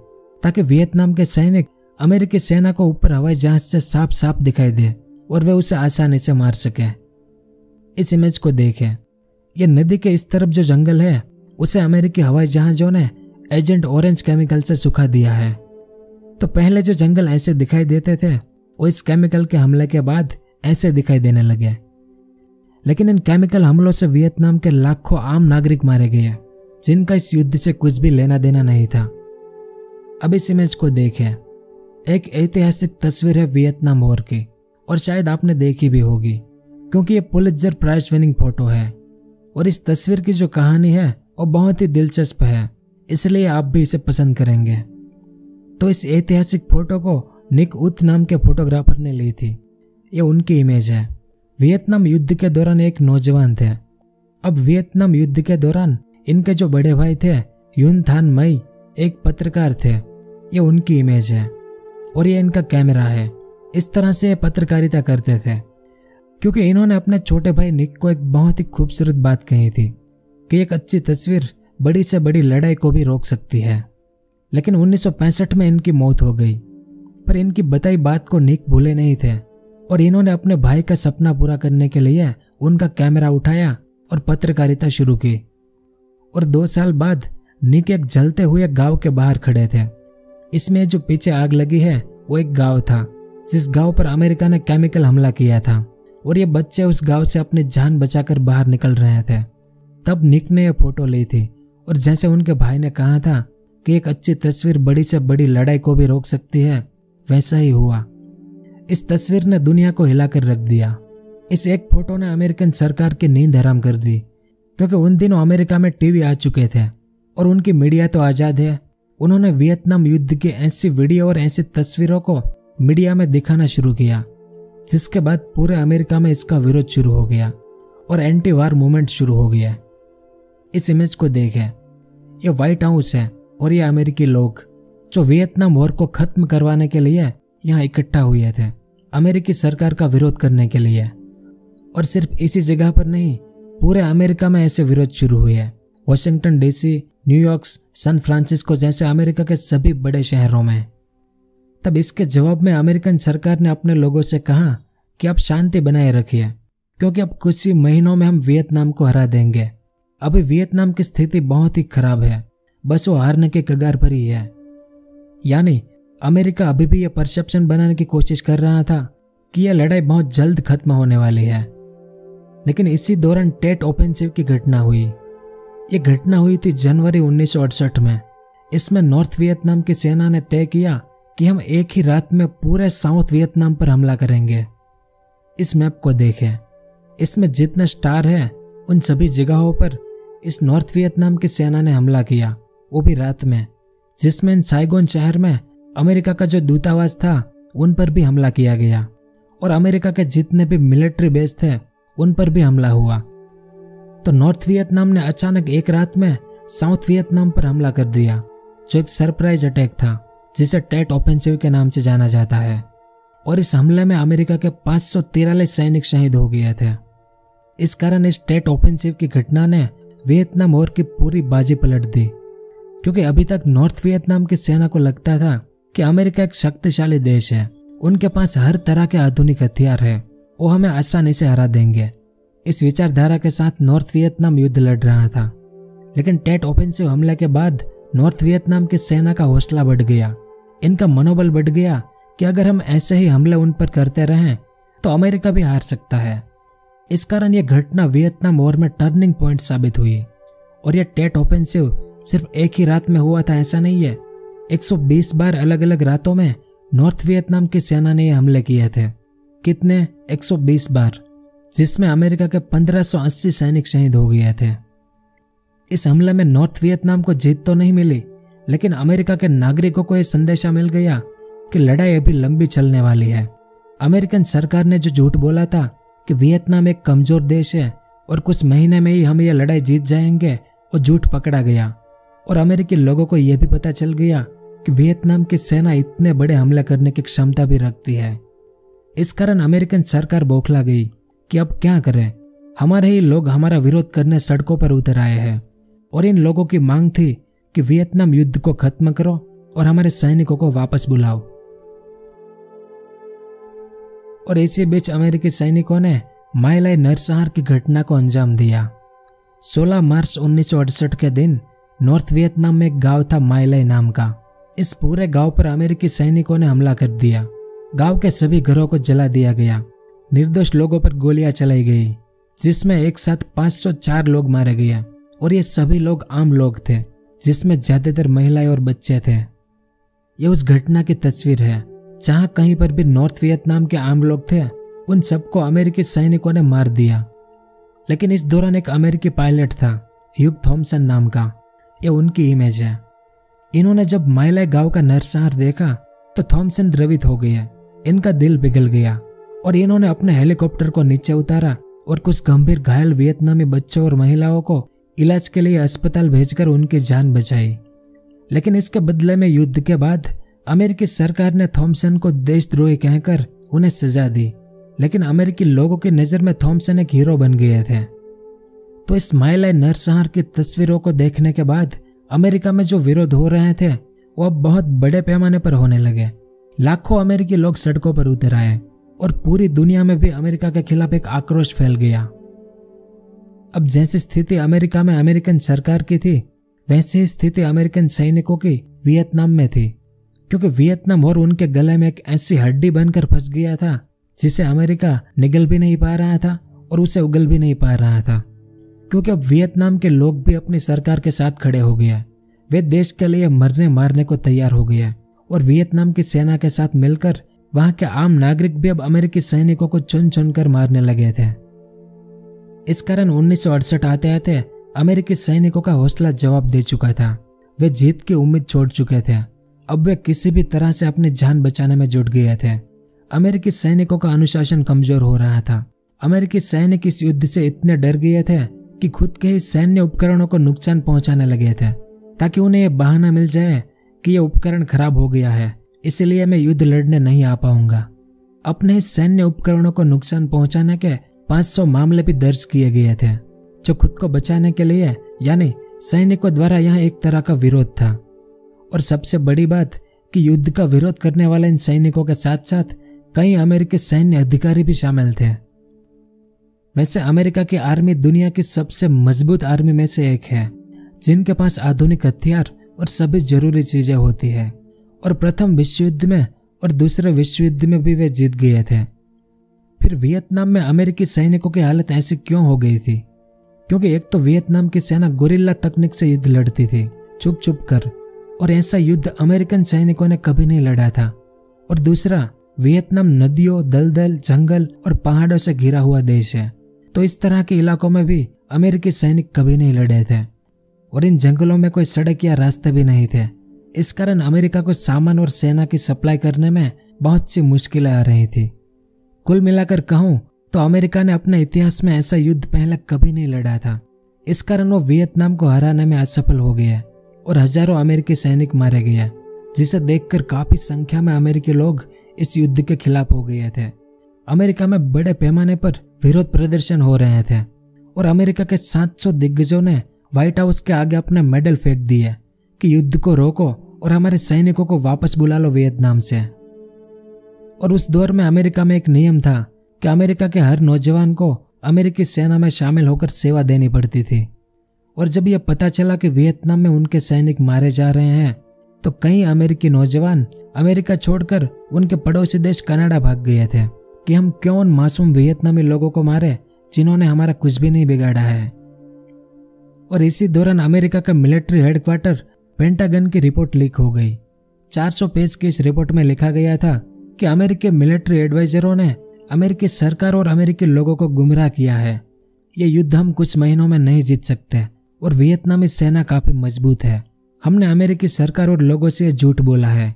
ताकि वियतनाम के सैनिक अमेरिकी सेना को ऊपर हवाई जहाज से साफ साफ दिखाई दे और वे उसे आसानी से मार सके। इस इमेज को देखें, यह नदी के इस तरफ जो जंगल है उसे अमेरिकी हवाई जहाजों ने एजेंट ऑरेंज केमिकल से सुखा दिया है। तो पहले जो जंगल ऐसे दिखाई देते थे वो इस केमिकल के हमले के बाद ऐसे दिखाई देने लगे। लेकिन इन केमिकल हमलों से वियतनाम के लाखों आम नागरिक मारे गए जिनका इस युद्ध से कुछ भी लेना देना नहीं था। अब इस इमेज को देखें, एक ऐतिहासिक तस्वीर है वियतनाम वॉर की और शायद आपने देखी भी होगी क्योंकि ये पुलित्जर प्राइज विनिंग फोटो है और इस तस्वीर की जो कहानी है वो बहुत ही दिलचस्प है, इसलिए आप भी इसे पसंद करेंगे। तो इस ऐतिहासिक फोटो को निक उत नाम के फोटोग्राफर ने ली थी, ये उनकी इमेज है। वियतनाम युद्ध के दौरान एक नौजवान थे। अब वियतनाम युद्ध के दौरान इनके जो बड़े भाई थे यून थान मई एक पत्रकार थे, ये उनकी इमेज है और ये इनका कैमरा है। इस तरह से ये पत्रकारिता करते थे क्योंकि इन्होंने अपने छोटे भाई निक को एक बहुत ही खूबसूरत बात कही थी कि एक अच्छी तस्वीर बड़ी से बड़ी लड़ाई को भी रोक सकती है। लेकिन 1965 में इनकी मौत हो गई, पर इनकी बताई बात को निक भूले नहीं थे और इन्होंने अपने भाई का सपना पूरा करने के लिए उनका कैमरा उठाया और पत्रकारिता शुरू की। और 2 साल बाद निक एक जलते हुए गांव के बाहर खड़े थे। इसमें जो पीछे आग लगी है वो एक गांव था जिस गांव पर अमेरिका ने केमिकल हमला किया था और ये बच्चे उस गांव से अपनी जान बचाकर बाहर निकल रहे थे। तब निक ने यह फोटो ली थी और जैसे उनके भाई ने कहा था कि एक अच्छी तस्वीर बड़ी से बड़ी लड़ाई को भी रोक सकती है, वैसा ही हुआ। इस तस्वीर ने दुनिया को हिलाकर रख दिया। इस एक फोटो ने अमेरिकन सरकार की नींद हराम कर दी क्योंकि उन दिनों अमेरिका में टीवी आ चुके थे और उनकी मीडिया तो आज़ाद है। उन्होंने वियतनाम युद्ध की ऐसी वीडियो और ऐसी तस्वीरों को मीडिया में दिखाना शुरू किया जिसके बाद पूरे अमेरिका में इसका विरोध शुरू हो गया और एंटी वार मूवमेंट शुरू हो गया। इस इमेज को देखें, यह व्हाइट हाउस है और ये अमेरिकी लोग जो वियतनाम वॉर को खत्म करवाने के लिए यहाँ इकट्ठा हुए थे अमेरिकी सरकार का विरोध करने के लिए। और सिर्फ इसी जगह पर नहीं, पूरे अमेरिका में ऐसे विरोध शुरू हुए। Washington DC, New York, San Francisco जैसे अमेरिका के सभी बड़े शहरों में। तब इसके जवाब में अमेरिकन सरकार ने अपने लोगों से कहा कि आप शांति बनाए रखिए क्योंकि अब कुछ ही महीनों में हम वियतनाम को हरा देंगे। अभी वियतनाम की स्थिति बहुत ही खराब है, बस वो हारने के कगार पर ही है। यानी अमेरिका अभी भी यह परसेप्शन बनाने की कोशिश कर रहा था कि यह लड़ाई बहुत जल्द खत्म होने वाली है। लेकिन इसी दौरान टेट ऑफेंसिव की घटना हुई। यह घटना हुई थी जनवरी 1968 में। इसमें नॉर्थ वियतनाम की सेना ने तय किया कि हम एक ही रात में पूरे साउथ वियतनाम पर हमला करेंगे। इस मैप को देखें, इसमें जितने स्टार हैं उन सभी जगहों पर इस नॉर्थ वियतनाम की सेना ने हमला किया, वो भी रात में, जिसमें इन साइगोन शहर में अमेरिका का जो दूतावास था उन पर भी हमला किया गया और अमेरिका के जितने भी मिलिट्री बेस थे उन पर भी हमला हुआ। तो नॉर्थ वियतनाम ने अचानक एक रात में साउथ वियतनाम पर हमला कर दिया जो एक सरप्राइज अटैक था जिसे टेट ऑफेंसिव के नाम से जाना जाता है। और इस हमले में अमेरिका के 543 सैनिक शहीद हो गए थे। इस कारण इस टेट ऑफेंसिव की घटना ने वियतनाम वॉर की पूरी बाजी पलट दी क्योंकि अभी तक नॉर्थ वियतनाम की सेना को लगता था कि अमेरिका एक शक्तिशाली देश है, उनके पास हर तरह के आधुनिक हथियार है, वो हमें आसानी से हरा देंगे। इस विचारधारा के साथ नॉर्थ वियतनाम युद्ध लड़ रहा था। लेकिन टेट ऑफेंसिव हमले के बाद नॉर्थ वियतनाम की सेना का हौसला बढ़ गया, इनका मनोबल बढ़ गया कि अगर हम ऐसे ही हमले उन पर करते रहें तो अमेरिका भी हार सकता है। इस कारण यह घटना वियतनाम वॉर में टर्निंग पॉइंट साबित हुई। और यह टेट ऑफेंसिव सिर्फ एक ही रात में हुआ था ऐसा नहीं है, 120 बार अलग अलग रातों में नॉर्थ वियतनाम की सेना ने ये हमले किए थे। कितने? 120 बार, जिसमें अमेरिका के 1580 सैनिक शहीद हो गए थे। इस हमले में नॉर्थ वियतनाम को जीत तो नहीं मिली लेकिन अमेरिका के नागरिकों को यह संदेशा मिल गया कि लड़ाई अभी लंबी चलने वाली है। अमेरिकन सरकार ने जो झूठ बोला था कि वियतनाम एक कमजोर देश है और कुछ महीने में ही हम ये लड़ाई जीत जाएंगे, वो झूठ पकड़ा गया। और अमेरिकी लोगों को यह भी पता चल गया कि वियतनाम की सेना इतने बड़े हमला करने की क्षमता भी रखती है। इस कारण अमेरिकन सरकार बौखला गई कि अब क्या करें। हमारे ही लोग हमारा विरोध करने सड़कों पर उतर आए हैं और इन लोगों की मांग थी कि वियतनाम युद्ध को खत्म करो और हमारे सैनिकों को वापस बुलाओ। और इसी बीच अमेरिकी सैनिकों ने माय लाई नरसंहार की घटना को अंजाम दिया। 16 मार्च 1968 के दिन नॉर्थ वियतनाम में एक गांव था माय लाई नाम का। इस पूरे गांव पर अमेरिकी सैनिकों ने हमला कर दिया। गांव के सभी घरों को जला दिया गया। निर्दोष लोगों पर गोलियां चलाई गई जिसमें एक साथ 504 लोग मारे गए और ये सभी लोग आम लोग थे जिसमें ज्यादातर महिलाएं और बच्चे थे। ये उस घटना की तस्वीर है जहां कहीं पर भी नॉर्थ वियतनाम के आम लोग थे उन सबको अमेरिकी सैनिकों ने मार दिया। लेकिन इस दौरान एक अमेरिकी पायलट था ह्यूग थॉम्सन नाम का। ये उनकी इमेज है। इन्होंने जब माय लाई गांव का नरसंहार देखा तो थॉम्सन द्रवित हो गए। इनका दिल पिघल गया और इन्होंने अपने हेलीकॉप्टर को नीचे उतारा और कुछ गंभीर घायल वियतनामी बच्चों और महिलाओं को इलाज के लिए अस्पताल भेजकर उनकी जान बचाई। लेकिन इसके बदले में युद्ध के बाद अमेरिकी सरकार ने थॉम्सन को देशद्रोही कहकर उन्हें सजा दी। लेकिन अमेरिकी लोगों की नज़र में थॉम्सन एक हीरो बन गए थे। तो इस माय लाई नरसंहार की तस्वीरों को देखने के बाद अमेरिका में जो विरोध हो रहे थे वो अब बहुत बड़े पैमाने पर होने लगे। लाखों अमेरिकी लोग सड़कों पर उतर आए और पूरी दुनिया में भी अमेरिका के खिलाफ एक आक्रोश फैल गया। अब जैसी स्थिति अमेरिका में अमेरिकन सरकार की थी वैसी ही स्थिति अमेरिकन सैनिकों की वियतनाम में थी, क्योंकि वियतनाम वॉर उनके गले में एक ऐसी हड्डी बनकर फंस गया था जिसे अमेरिका निगल भी नहीं पा रहा था और उसे उगल भी नहीं पा रहा था। क्योंकि अब वियतनाम के लोग भी अपनी सरकार के साथ खड़े हो गए। वे देश के लिए मरने मारने को तैयार हो गए और वियतनाम की सेना के साथ मिलकर वहां के आम नागरिक भी अब अमेरिकी सैनिकों को चुन चुन कर मारने लगे थे। इस कारण 1968 आते आते अमेरिकी सैनिकों का हौसला जवाब दे चुका था। वे जीत की उम्मीद छोड़ चुके थे। अब वे किसी भी तरह से अपनी जान बचाने में जुट गए थे। अमेरिकी सैनिकों का अनुशासन कमजोर हो रहा था। अमेरिकी सैनिक इस युद्ध से इतने डर गए थे कि खुद के ही सैन्य उपकरणों को नुकसान पहुंचाने लगे थे ताकि उन्हें यह बहाना मिल जाए कि यह उपकरण खराब हो गया है इसलिए मैं युद्ध लड़ने नहीं आ पाऊंगा। अपने सैन्य उपकरणों को नुकसान पहुंचाने के 500 मामले भी दर्ज किए गए थे जो खुद को बचाने के लिए यानी सैनिकों द्वारा यहाँ एक तरह का विरोध था। और सबसे बड़ी बात कि युद्ध का विरोध करने वाले इन सैनिकों के साथ साथ कई अमेरिकी सैन्य अधिकारी भी शामिल थे। वैसे अमेरिका की आर्मी दुनिया की सबसे मजबूत आर्मी में से एक है जिनके पास आधुनिक हथियार और सभी जरूरी चीजें होती है और प्रथम विश्व युद्ध में और दूसरे विश्व युद्ध में भी वे जीत गए थे। फिर वियतनाम में अमेरिकी सैनिकों की हालत ऐसी क्यों हो गई थी? क्योंकि एक तो वियतनाम की सेना गोरिल्ला तकनीक से युद्ध लड़ती थी चुप चुप कर, और ऐसा युद्ध अमेरिकन सैनिकों ने कभी नहीं लड़ा था। और दूसरा, वियतनाम नदियों, दलदल, जंगल और पहाड़ों से घिरा हुआ देश है तो इस तरह के इलाकों में भी अमेरिकी सैनिक कभी नहीं लड़े थे और इन जंगलों में कोई सड़क या रास्ते भी नहीं थे। इस कारण अमेरिका को सामान और सेना की सप्लाई करने में बहुत सी मुश्किलें आ रही थी। कुल मिलाकर कहूं तो अमेरिका ने अपने इतिहास में ऐसा युद्ध पहले कभी नहीं लड़ा था। इस कारण वो वियतनाम को हराने में असफल हो गया और हजारों अमेरिकी सैनिक मारे गए जिसे देखकर काफी संख्या में अमेरिकी लोग इस युद्ध के खिलाफ हो गए थे। अमेरिका में बड़े पैमाने पर विरोध प्रदर्शन हो रहे थे और अमेरिका के 700 दिग्गजों ने व्हाइट हाउस के आगे अपने मेडल फेंक दिए कि युद्ध को रोको और हमारे सैनिकों को वापस बुला लो वियतनाम से। और उस दौर में अमेरिका में एक नियम था कि अमेरिका के हर नौजवान को अमेरिकी सेना में शामिल होकर सेवा देनी पड़ती थी। और जब यह पता चला कि वियतनाम में उनके सैनिक मारे जा रहे हैं तो कई अमेरिकी नौजवान अमेरिका छोड़कर उनके पड़ोसी देश कनाडा भाग गए थे कि हम क्यों उन मासूम वियतनामी लोगों को मारे जिन्होंने हमारा कुछ भी नहीं बिगाड़ा है। और इसी दौरान अमेरिका का मिलिट्री हेडक्वार्टर पेंटागन की रिपोर्ट लीक हो गई। 400 पेज की इस रिपोर्ट में लिखा गया था कि अमेरिकी मिलिट्री एडवाइजरों ने अमेरिकी सरकार और अमेरिकी लोगों को गुमराह किया है। ये युद्ध हम कुछ महीनों में नहीं जीत सकते और वियतनामी सेना काफी मजबूत है। हमने अमेरिकी सरकार और लोगों से झूठ बोला है।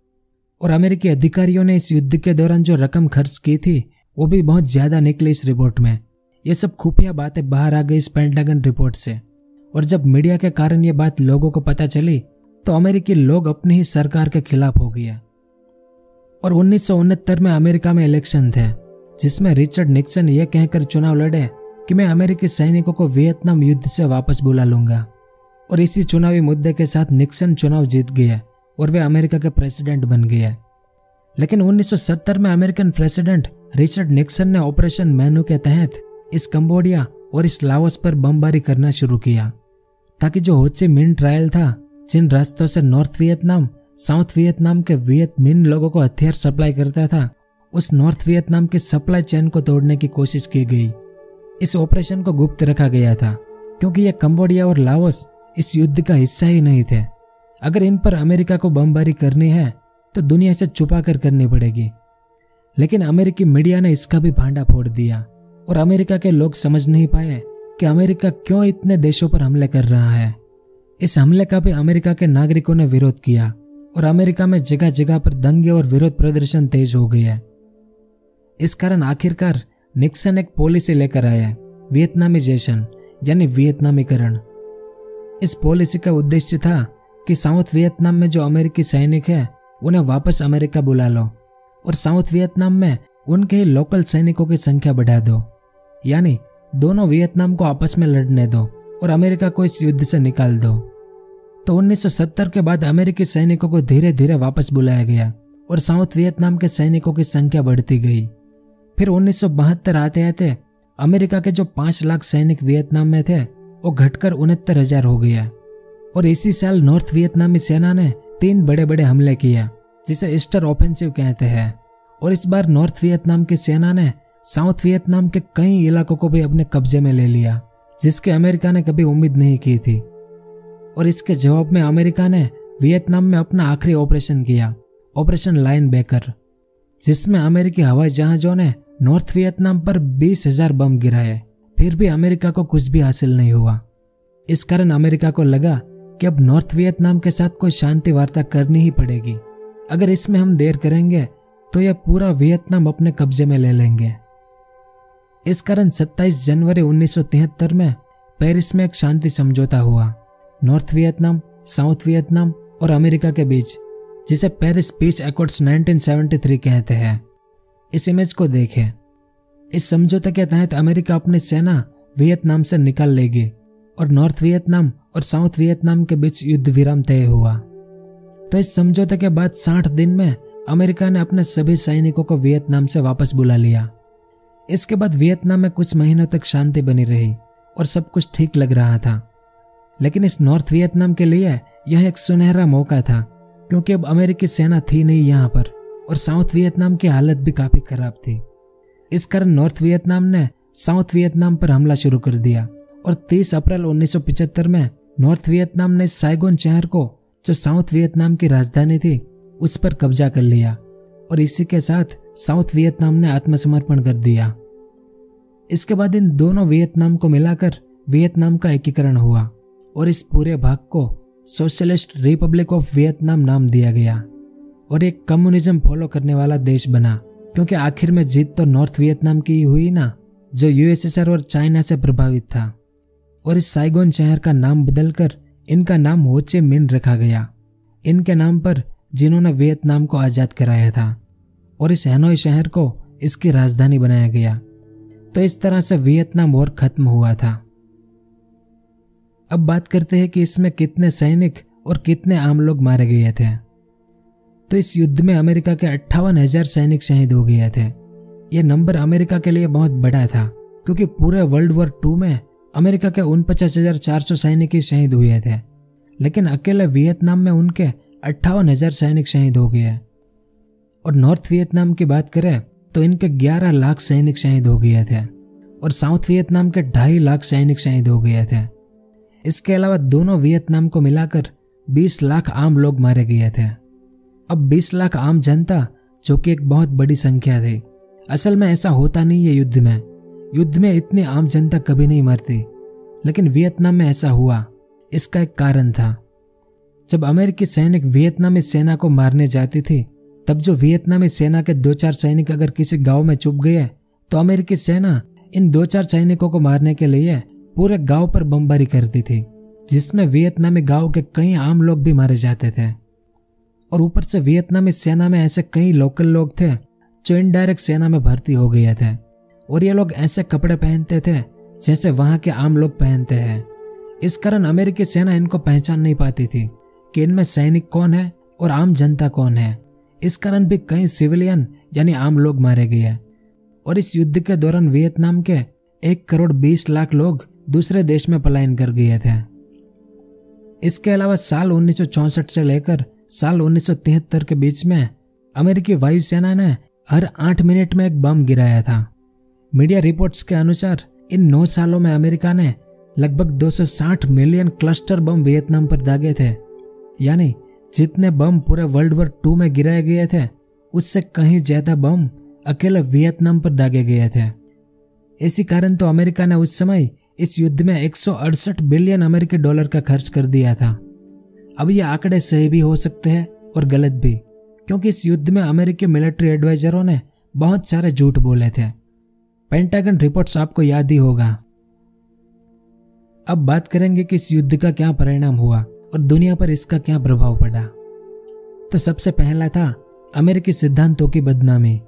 और अमेरिकी अधिकारियों ने इस युद्ध के दौरान जो रकम खर्च की थी वो भी बहुत ज्यादा निकली इस रिपोर्ट में। ये सब खुफिया बातें बाहर आ गई इस पेंटागन रिपोर्ट से। और जब मीडिया के कारण ये बात लोगों को पता चली तो अमेरिकी लोग अपनी ही सरकार के खिलाफ हो गए। और 1969 में अमेरिका में इलेक्शन थे जिसमें रिचर्ड निक्सन ये कहकर चुनाव लड़े कि मैं अमेरिकी सैनिकों को वियतनाम युद्ध से वापस बुला लूंगा, और इसी चुनावी मुद्दे के साथ निक्सन चुनाव जीत गए और वे अमेरिका के प्रेसिडेंट बन गए। लेकिन 1970 में अमेरिकन प्रेसिडेंट रिचर्ड निक्सन ने ऑपरेशन मेनू के तहत इस कंबोडिया और इस लाओस पर बमबारी करना शुरू किया ताकि जो हो ची मिन्ह ट्रायल था, जिन रास्तों से नॉर्थ वियतनाम साउथ वियतनाम के वियत मिन लोगों को हथियार सप्लाई करता था, उस नॉर्थ वियतनाम की सप्लाई चेन को तोड़ने की कोशिश की गई। इस ऑपरेशन को गुप्त रखा गया था क्योंकि यह कंबोडिया और लाओस इस युद्ध का हिस्सा ही नहीं थे। अगर इन पर अमेरिका को बमबारी करनी है तो दुनिया से छुपा कर करनी पड़ेगी। लेकिन अमेरिकी मीडिया ने इसका भी भांडा फोड़ दिया और अमेरिका के लोग समझ नहीं पाए कि अमेरिका क्यों इतने देशों पर हमले कर रहा है। इस हमले का भी अमेरिका के नागरिकों ने विरोध किया और अमेरिका में जगह जगह पर दंगे और विरोध प्रदर्शन तेज हो गए। इस कारण आखिरकार निक्सन एक पॉलिसी लेकर आया, वियतनामीजेशन यानी वियतनामीकरण। इस पॉलिसी का उद्देश्य था कि साउथ वियतनाम में जो अमेरिकी सैनिक है उन्हें वापस अमेरिका बुला लो और साउथ वियतनाम में उनके ही लोकल सैनिकों की संख्या बढ़ा दो, यानी दोनों वियतनाम को आपस में लड़ने दो और अमेरिका को इस युद्ध से निकाल दो। तो 1970 के बाद अमेरिकी सैनिकों को धीरे धीरे वापस बुलाया गया और साउथ वियतनाम के सैनिकों की संख्या बढ़ती गई। फिर 1972 आते आते अमेरिका के जो 5 लाख सैनिक वियतनाम में थे वो घटकर 69,000 हो गया। और इसी साल नॉर्थ वियतनामी सेना ने 3 बड़े बड़े हमले किया जिसे टेट ऑफेंसिव कहते हैं, और इस बार नॉर्थ वियतनाम की सेना ने साउथ वियतनाम के कई इलाकों को भी अपने कब्जे में ले लिया जिसके अमेरिका ने कभी उम्मीद नहीं की थी। और इसके जवाब में अमेरिका ने वियतनाम में अपना आखिरी ऑपरेशन किया, ऑपरेशन लाइन बैकर, जिसमें अमेरिकी हवाई जहाजों ने नॉर्थ वियतनाम पर 20,000 बम गिराए। फिर भी अमेरिका को कुछ भी हासिल नहीं हुआ। इस कारण अमेरिका को लगा कि अब नॉर्थ वियतनाम के साथ कोई शांति वार्ता करनी ही पड़ेगी। अगर इसमें हम देर करेंगे तो यह पूरा वियतनाम अपने कब्जे में ले लेंगे। इस कारण 27 जनवरी 1973 में पेरिस में एक शांति समझौता हुआ नॉर्थ वियतनाम, साउथ वियतनाम और अमेरिका के बीच, जिसे पेरिस पीस एकॉर्ड्स 1973 कहते हैं। इस इमेज को देखें। इस समझौते के तहत अमेरिका अपनी सेना वियतनाम से निकाल लेगी और नॉर्थ वियतनाम और साउथ वियतनाम के बीच युद्ध विराम तय हुआ। तो इस समझौते के बाद 60 दिन में अमेरिका ने अपने सभी सैनिकों को वियतनाम से वापस बुला लिया। इसके बाद वियतनाम में कुछ महीनों तक शांति बनी रही और सब कुछ ठीक लग रहा था। लेकिन इस नॉर्थ वियतनाम के लिए यह एक सुनहरा मौका था क्योंकि अब अमेरिकी सेना थी नहीं यहाँ पर, और साउथ वियतनाम की हालत भी काफी खराब थी। इस कारण नॉर्थ वियतनाम ने साउथ वियतनाम पर हमला शुरू कर दिया और 30 अप्रैल 1975 में नॉर्थ वियतनाम ने साइगोन शहर को, जो साउथ वियतनाम की राजधानी थी, उस पर कब्जा कर लिया और इसी के साथ साउथ वियतनाम ने आत्मसमर्पण कर दिया। इसके बाद इन दोनों वियतनाम को मिलाकर वियतनाम का एकीकरण हुआ और इस पूरे भाग को सोशलिस्ट रिपब्लिक ऑफ वियतनाम नाम दिया गया और एक कम्युनिज्म फॉलो करने वाला देश बना, क्योंकि आखिर में जीत तो नॉर्थ वियतनाम की ही हुई ना, जो यूएसएसआर और चाइना से प्रभावित था। और इस साइगोन शहर का नाम बदलकर इनका नाम हो ची मिन्ह रखा गया, इनके नाम पर जिन्होंने वियतनाम को आज़ाद कराया था, और इस हनोई शहर को इसकी राजधानी बनाया गया। तो इस तरह से वियतनाम वॉर खत्म हुआ था। अब बात करते हैं कि इसमें कितने सैनिक और कितने आम लोग मारे गए थे। तो इस युद्ध में अमेरिका के 58,000 सैनिक शहीद हो गए थे। यह नंबर अमेरिका के लिए बहुत बड़ा था क्योंकि पूरे वर्ल्ड वॉर 2 में अमेरिका के 49,400 सैनिक ही शहीद हुए थे, लेकिन अकेले वियतनाम में उनके 58,000 सैनिक शहीद हो गए। और नॉर्थ वियतनाम की बात करें तो इनके 11 लाख सैनिक शहीद हो गए थे और साउथ वियतनाम के 2.5 लाख सैनिक शहीद हो गए थे। इसके अलावा दोनों वियतनाम को मिलाकर 20 लाख आम लोग मारे गए थे। अब 20 लाख आम जनता, जो कि एक बहुत बड़ी संख्या थी, असल में ऐसा होता नहीं है युद्ध में। युद्ध में इतनी आम जनता कभी नहीं मरती, लेकिन वियतनाम में ऐसा हुआ। इसका एक कारण था, जब अमेरिकी सैनिक वियतनामी सेना को मारने जाती थी तब जो वियतनामी सेना के 2-4 सैनिक अगर किसी गांव में छुप गए तो अमेरिकी सेना इन 2-4 सैनिकों को मारने के लिए पूरे गांव पर बमबारी करती थी, जिसमें वियतनामी गांव के कई आम लोग भी मारे जाते थे। और ऊपर से वियतनामी सेना में ऐसे कई लोकल लोग थे जो इनडायरेक्ट सेना में भर्ती हो गए थे, और ये लोग ऐसे कपड़े पहनते थे जैसे वहाँ के आम लोग पहनते हैं। इस कारण अमेरिकी सेना इनको पहचान नहीं पाती थी कि इनमें सैनिक कौन है और आम जनता कौन है। इस कारण भी कई सिविलियन यानी आम लोग मारे गए, और इस युद्ध के दौरान वियतनाम के 1,20,00,000 लोग दूसरे देश में पलायन कर गए थे। इसके अलावा साल 1964 से लेकर साल 1973 के बीच में अमेरिकी वायुसेना ने हर 8 मिनट में एक बम गिराया था। मीडिया रिपोर्ट्स के अनुसार इन 9 सालों में अमेरिका ने लगभग 260 मिलियन क्लस्टर बम वियतनाम पर दागे थे, यानी जितने बम पूरे वर्ल्ड War II में गिराए गए थे उससे कहीं ज्यादा बम अकेले वियतनाम पर दागे गए थे। इसी कारण तो अमेरिका ने उस समय इस युद्ध में 168 बिलियन अमेरिकी डॉलर का खर्च कर दिया था। अब ये आंकड़े सही भी हो सकते हैं और गलत भी, क्योंकि इस युद्ध में अमेरिकी मिलिट्री एडवाइजरों ने बहुत सारे झूठ बोले थे। पेंटागन रिपोर्ट्स आपको याद ही होगा। अब बात करेंगे कि इस युद्ध का क्या परिणाम हुआ और दुनिया पर इसका क्या प्रभाव पड़ा। तो सबसे पहला था अमेरिकी सिद्धांतों की बदनामी।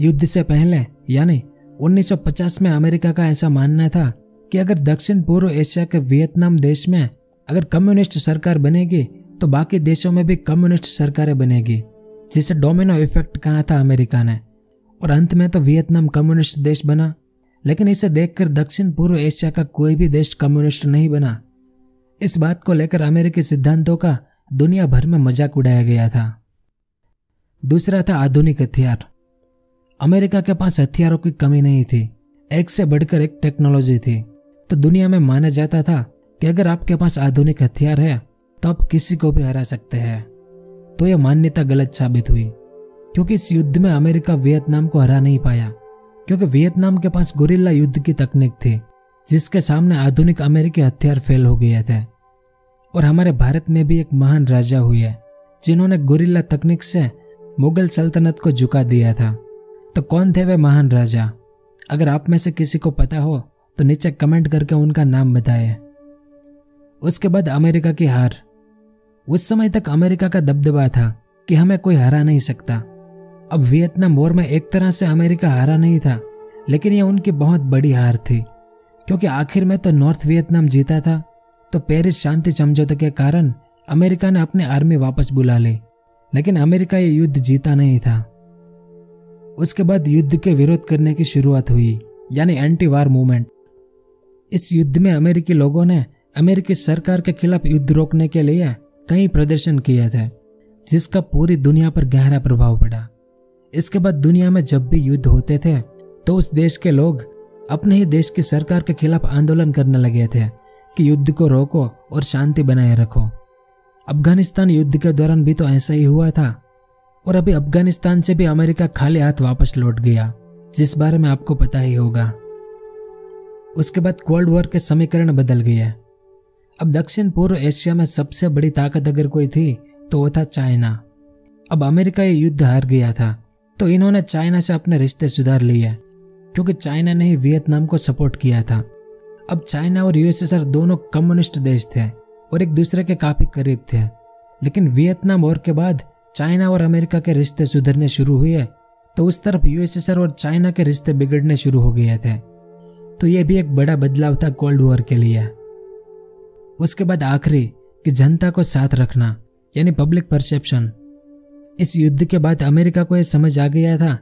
युद्ध से पहले यानी 1950 में अमेरिका का ऐसा मानना था कि अगर दक्षिण पूर्व एशिया के वियतनाम देश में अगर कम्युनिस्ट सरकार बनेगी तो बाकी देशों में भी कम्युनिस्ट सरकारें बनेगी, जिसे डोमिनो इफेक्ट कहा था अमेरिका ने। और अंत में तो वियतनाम कम्युनिस्ट देश बना, लेकिन इसे देखकर दक्षिण पूर्व एशिया का कोई भी देश कम्युनिस्ट नहीं बना। इस बात को लेकर अमेरिकी सिद्धांतों का दुनिया भर में मजाक उड़ाया गया था। दूसरा था आधुनिक हथियार। अमेरिका के पास हथियारों की कमी नहीं थी, एक से बढ़कर एक टेक्नोलॉजी थी। तो दुनिया में माना जाता था कि अगर आपके पास आधुनिक हथियार है तो आप किसी को भी हरा सकते हैं। तो यह मान्यता गलत साबित हुई, क्योंकि इस युद्ध में अमेरिका वियतनाम को हरा नहीं पाया, क्योंकि वियतनाम के पास गुरिल्ला युद्ध की तकनीक थी जिसके सामने आधुनिक अमेरिकी हथियार फेल हो गए थे। और हमारे भारत में भी एक महान राजा हुए जिन्होंने गुरिल्ला तकनीक से मुगल सल्तनत को झुका दिया था। तो कौन थे वे महान राजा? अगर आप में से किसी को पता हो तो नीचे कमेंट करके उनका नाम बताएं। उसके बाद अमेरिका की हार। उस समय तक अमेरिका का दबदबा था कि हमें कोई हरा नहीं सकता। अब वियतनाम वॉर में एक तरह से अमेरिका हारा नहीं था, लेकिन यह उनकी बहुत बड़ी हार थी, क्योंकि आखिर में तो नॉर्थ वियतनाम जीता था। तो पेरिस शांति समझौते के कारण अमेरिका ने अपनी आर्मी वापस बुला ली, लेकिन अमेरिका ये युद्ध जीता नहीं था। उसके बाद युद्ध के विरोध करने की शुरुआत हुई, यानी एंटी वार मूवमेंट। इस युद्ध में अमेरिकी लोगों ने अमेरिकी सरकार के खिलाफ युद्ध रोकने के लिए कई प्रदर्शन किए थे, जिसका पूरी दुनिया पर गहरा प्रभाव पड़ा। इसके बाद दुनिया में जब भी युद्ध होते थे तो उस देश के लोग अपने ही देश की सरकार के खिलाफ आंदोलन करने लगे थे कि युद्ध को रोको और शांति बनाए रखो। अफगानिस्तान युद्ध के दौरान भी तो ऐसा ही हुआ था, और अभी अफगानिस्तान से भी अमेरिका खाली हाथ वापस लौट गया, जिस बारे में आपको पता ही होगा। उसके बाद कोल्ड वॉर के समीकरण बदल गए। अब दक्षिण पूर्व एशिया में सबसे बड़ी ताकत अगर कोई थी तो वो था चाइना। अब अमेरिका ये युद्ध हार गया था, तो इन्होंने चाइना से अपने रिश्ते सुधार लिए, क्योंकि चाइना ने ही वियतनाम को सपोर्ट किया था। अब चाइना और यूएसएसआर दोनों कम्युनिस्ट देश थे और एक दूसरे के काफी करीब थे, लेकिन वियतनाम वॉर के बाद चाइना और अमेरिका के रिश्ते सुधरने शुरू हुए, तो उस तरफ यूएसएसआर और चाइना के रिश्ते बिगड़ने शुरू हो गए थे। तो यह भी एक बड़ा बदलाव था कोल्ड वॉर के लिए। उसके बाद आखिरी कि जनता को साथ रखना, यानी पब्लिक परसेप्शन। इस युद्ध के बाद अमेरिका को यह समझ आ गया था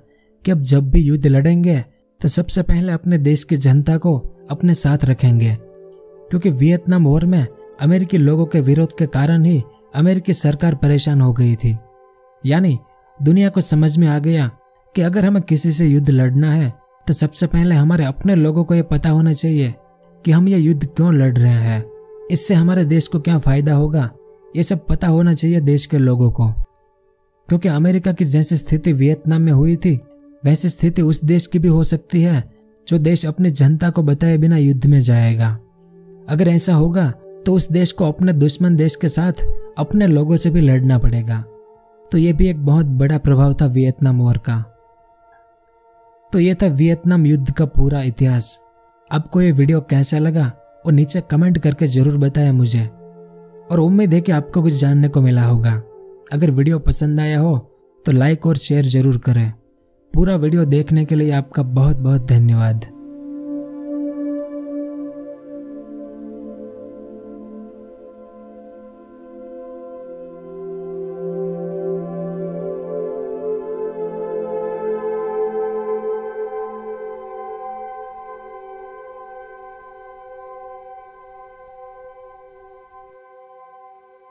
कि अब जब भी युद्ध लड़ेंगे तो सबसे पहले अपने देश की जनता को अपने साथ रखेंगे, क्योंकि वियतनाम वॉर में अमेरिकी लोगों के विरोध के कारण ही अमेरिकी सरकार परेशान हो गई थी। यानी दुनिया को समझ में आ गया कि अगर हमें किसी से युद्ध लड़ना है तो सबसे पहले हमारे अपने लोगों को यह पता होना चाहिए कि हम ये युद्ध क्यों लड़ रहे हैं, इससे हमारे देश को क्या फायदा होगा, ये सब पता होना चाहिए देश के लोगों को। क्योंकि अमेरिका की जैसी स्थिति वियतनाम में हुई थी वैसी स्थिति उस देश की भी हो सकती है जो देश अपनी जनता को बताए बिना युद्ध में जाएगा। अगर ऐसा होगा तो उस देश को अपने दुश्मन देश के साथ अपने लोगों से भी लड़ना पड़ेगा। तो ये भी एक बहुत बड़ा प्रभाव था वियतनाम वॉर का। तो ये था वियतनाम युद्ध का पूरा इतिहास। आपको ये वीडियो कैसा लगा और नीचे कमेंट करके जरूर बताएं मुझे, और उम्मीद है कि आपको कुछ जानने को मिला होगा। अगर वीडियो पसंद आया हो तो लाइक और शेयर जरूर करें। पूरा वीडियो देखने के लिए आपका बहुत बहुत धन्यवाद।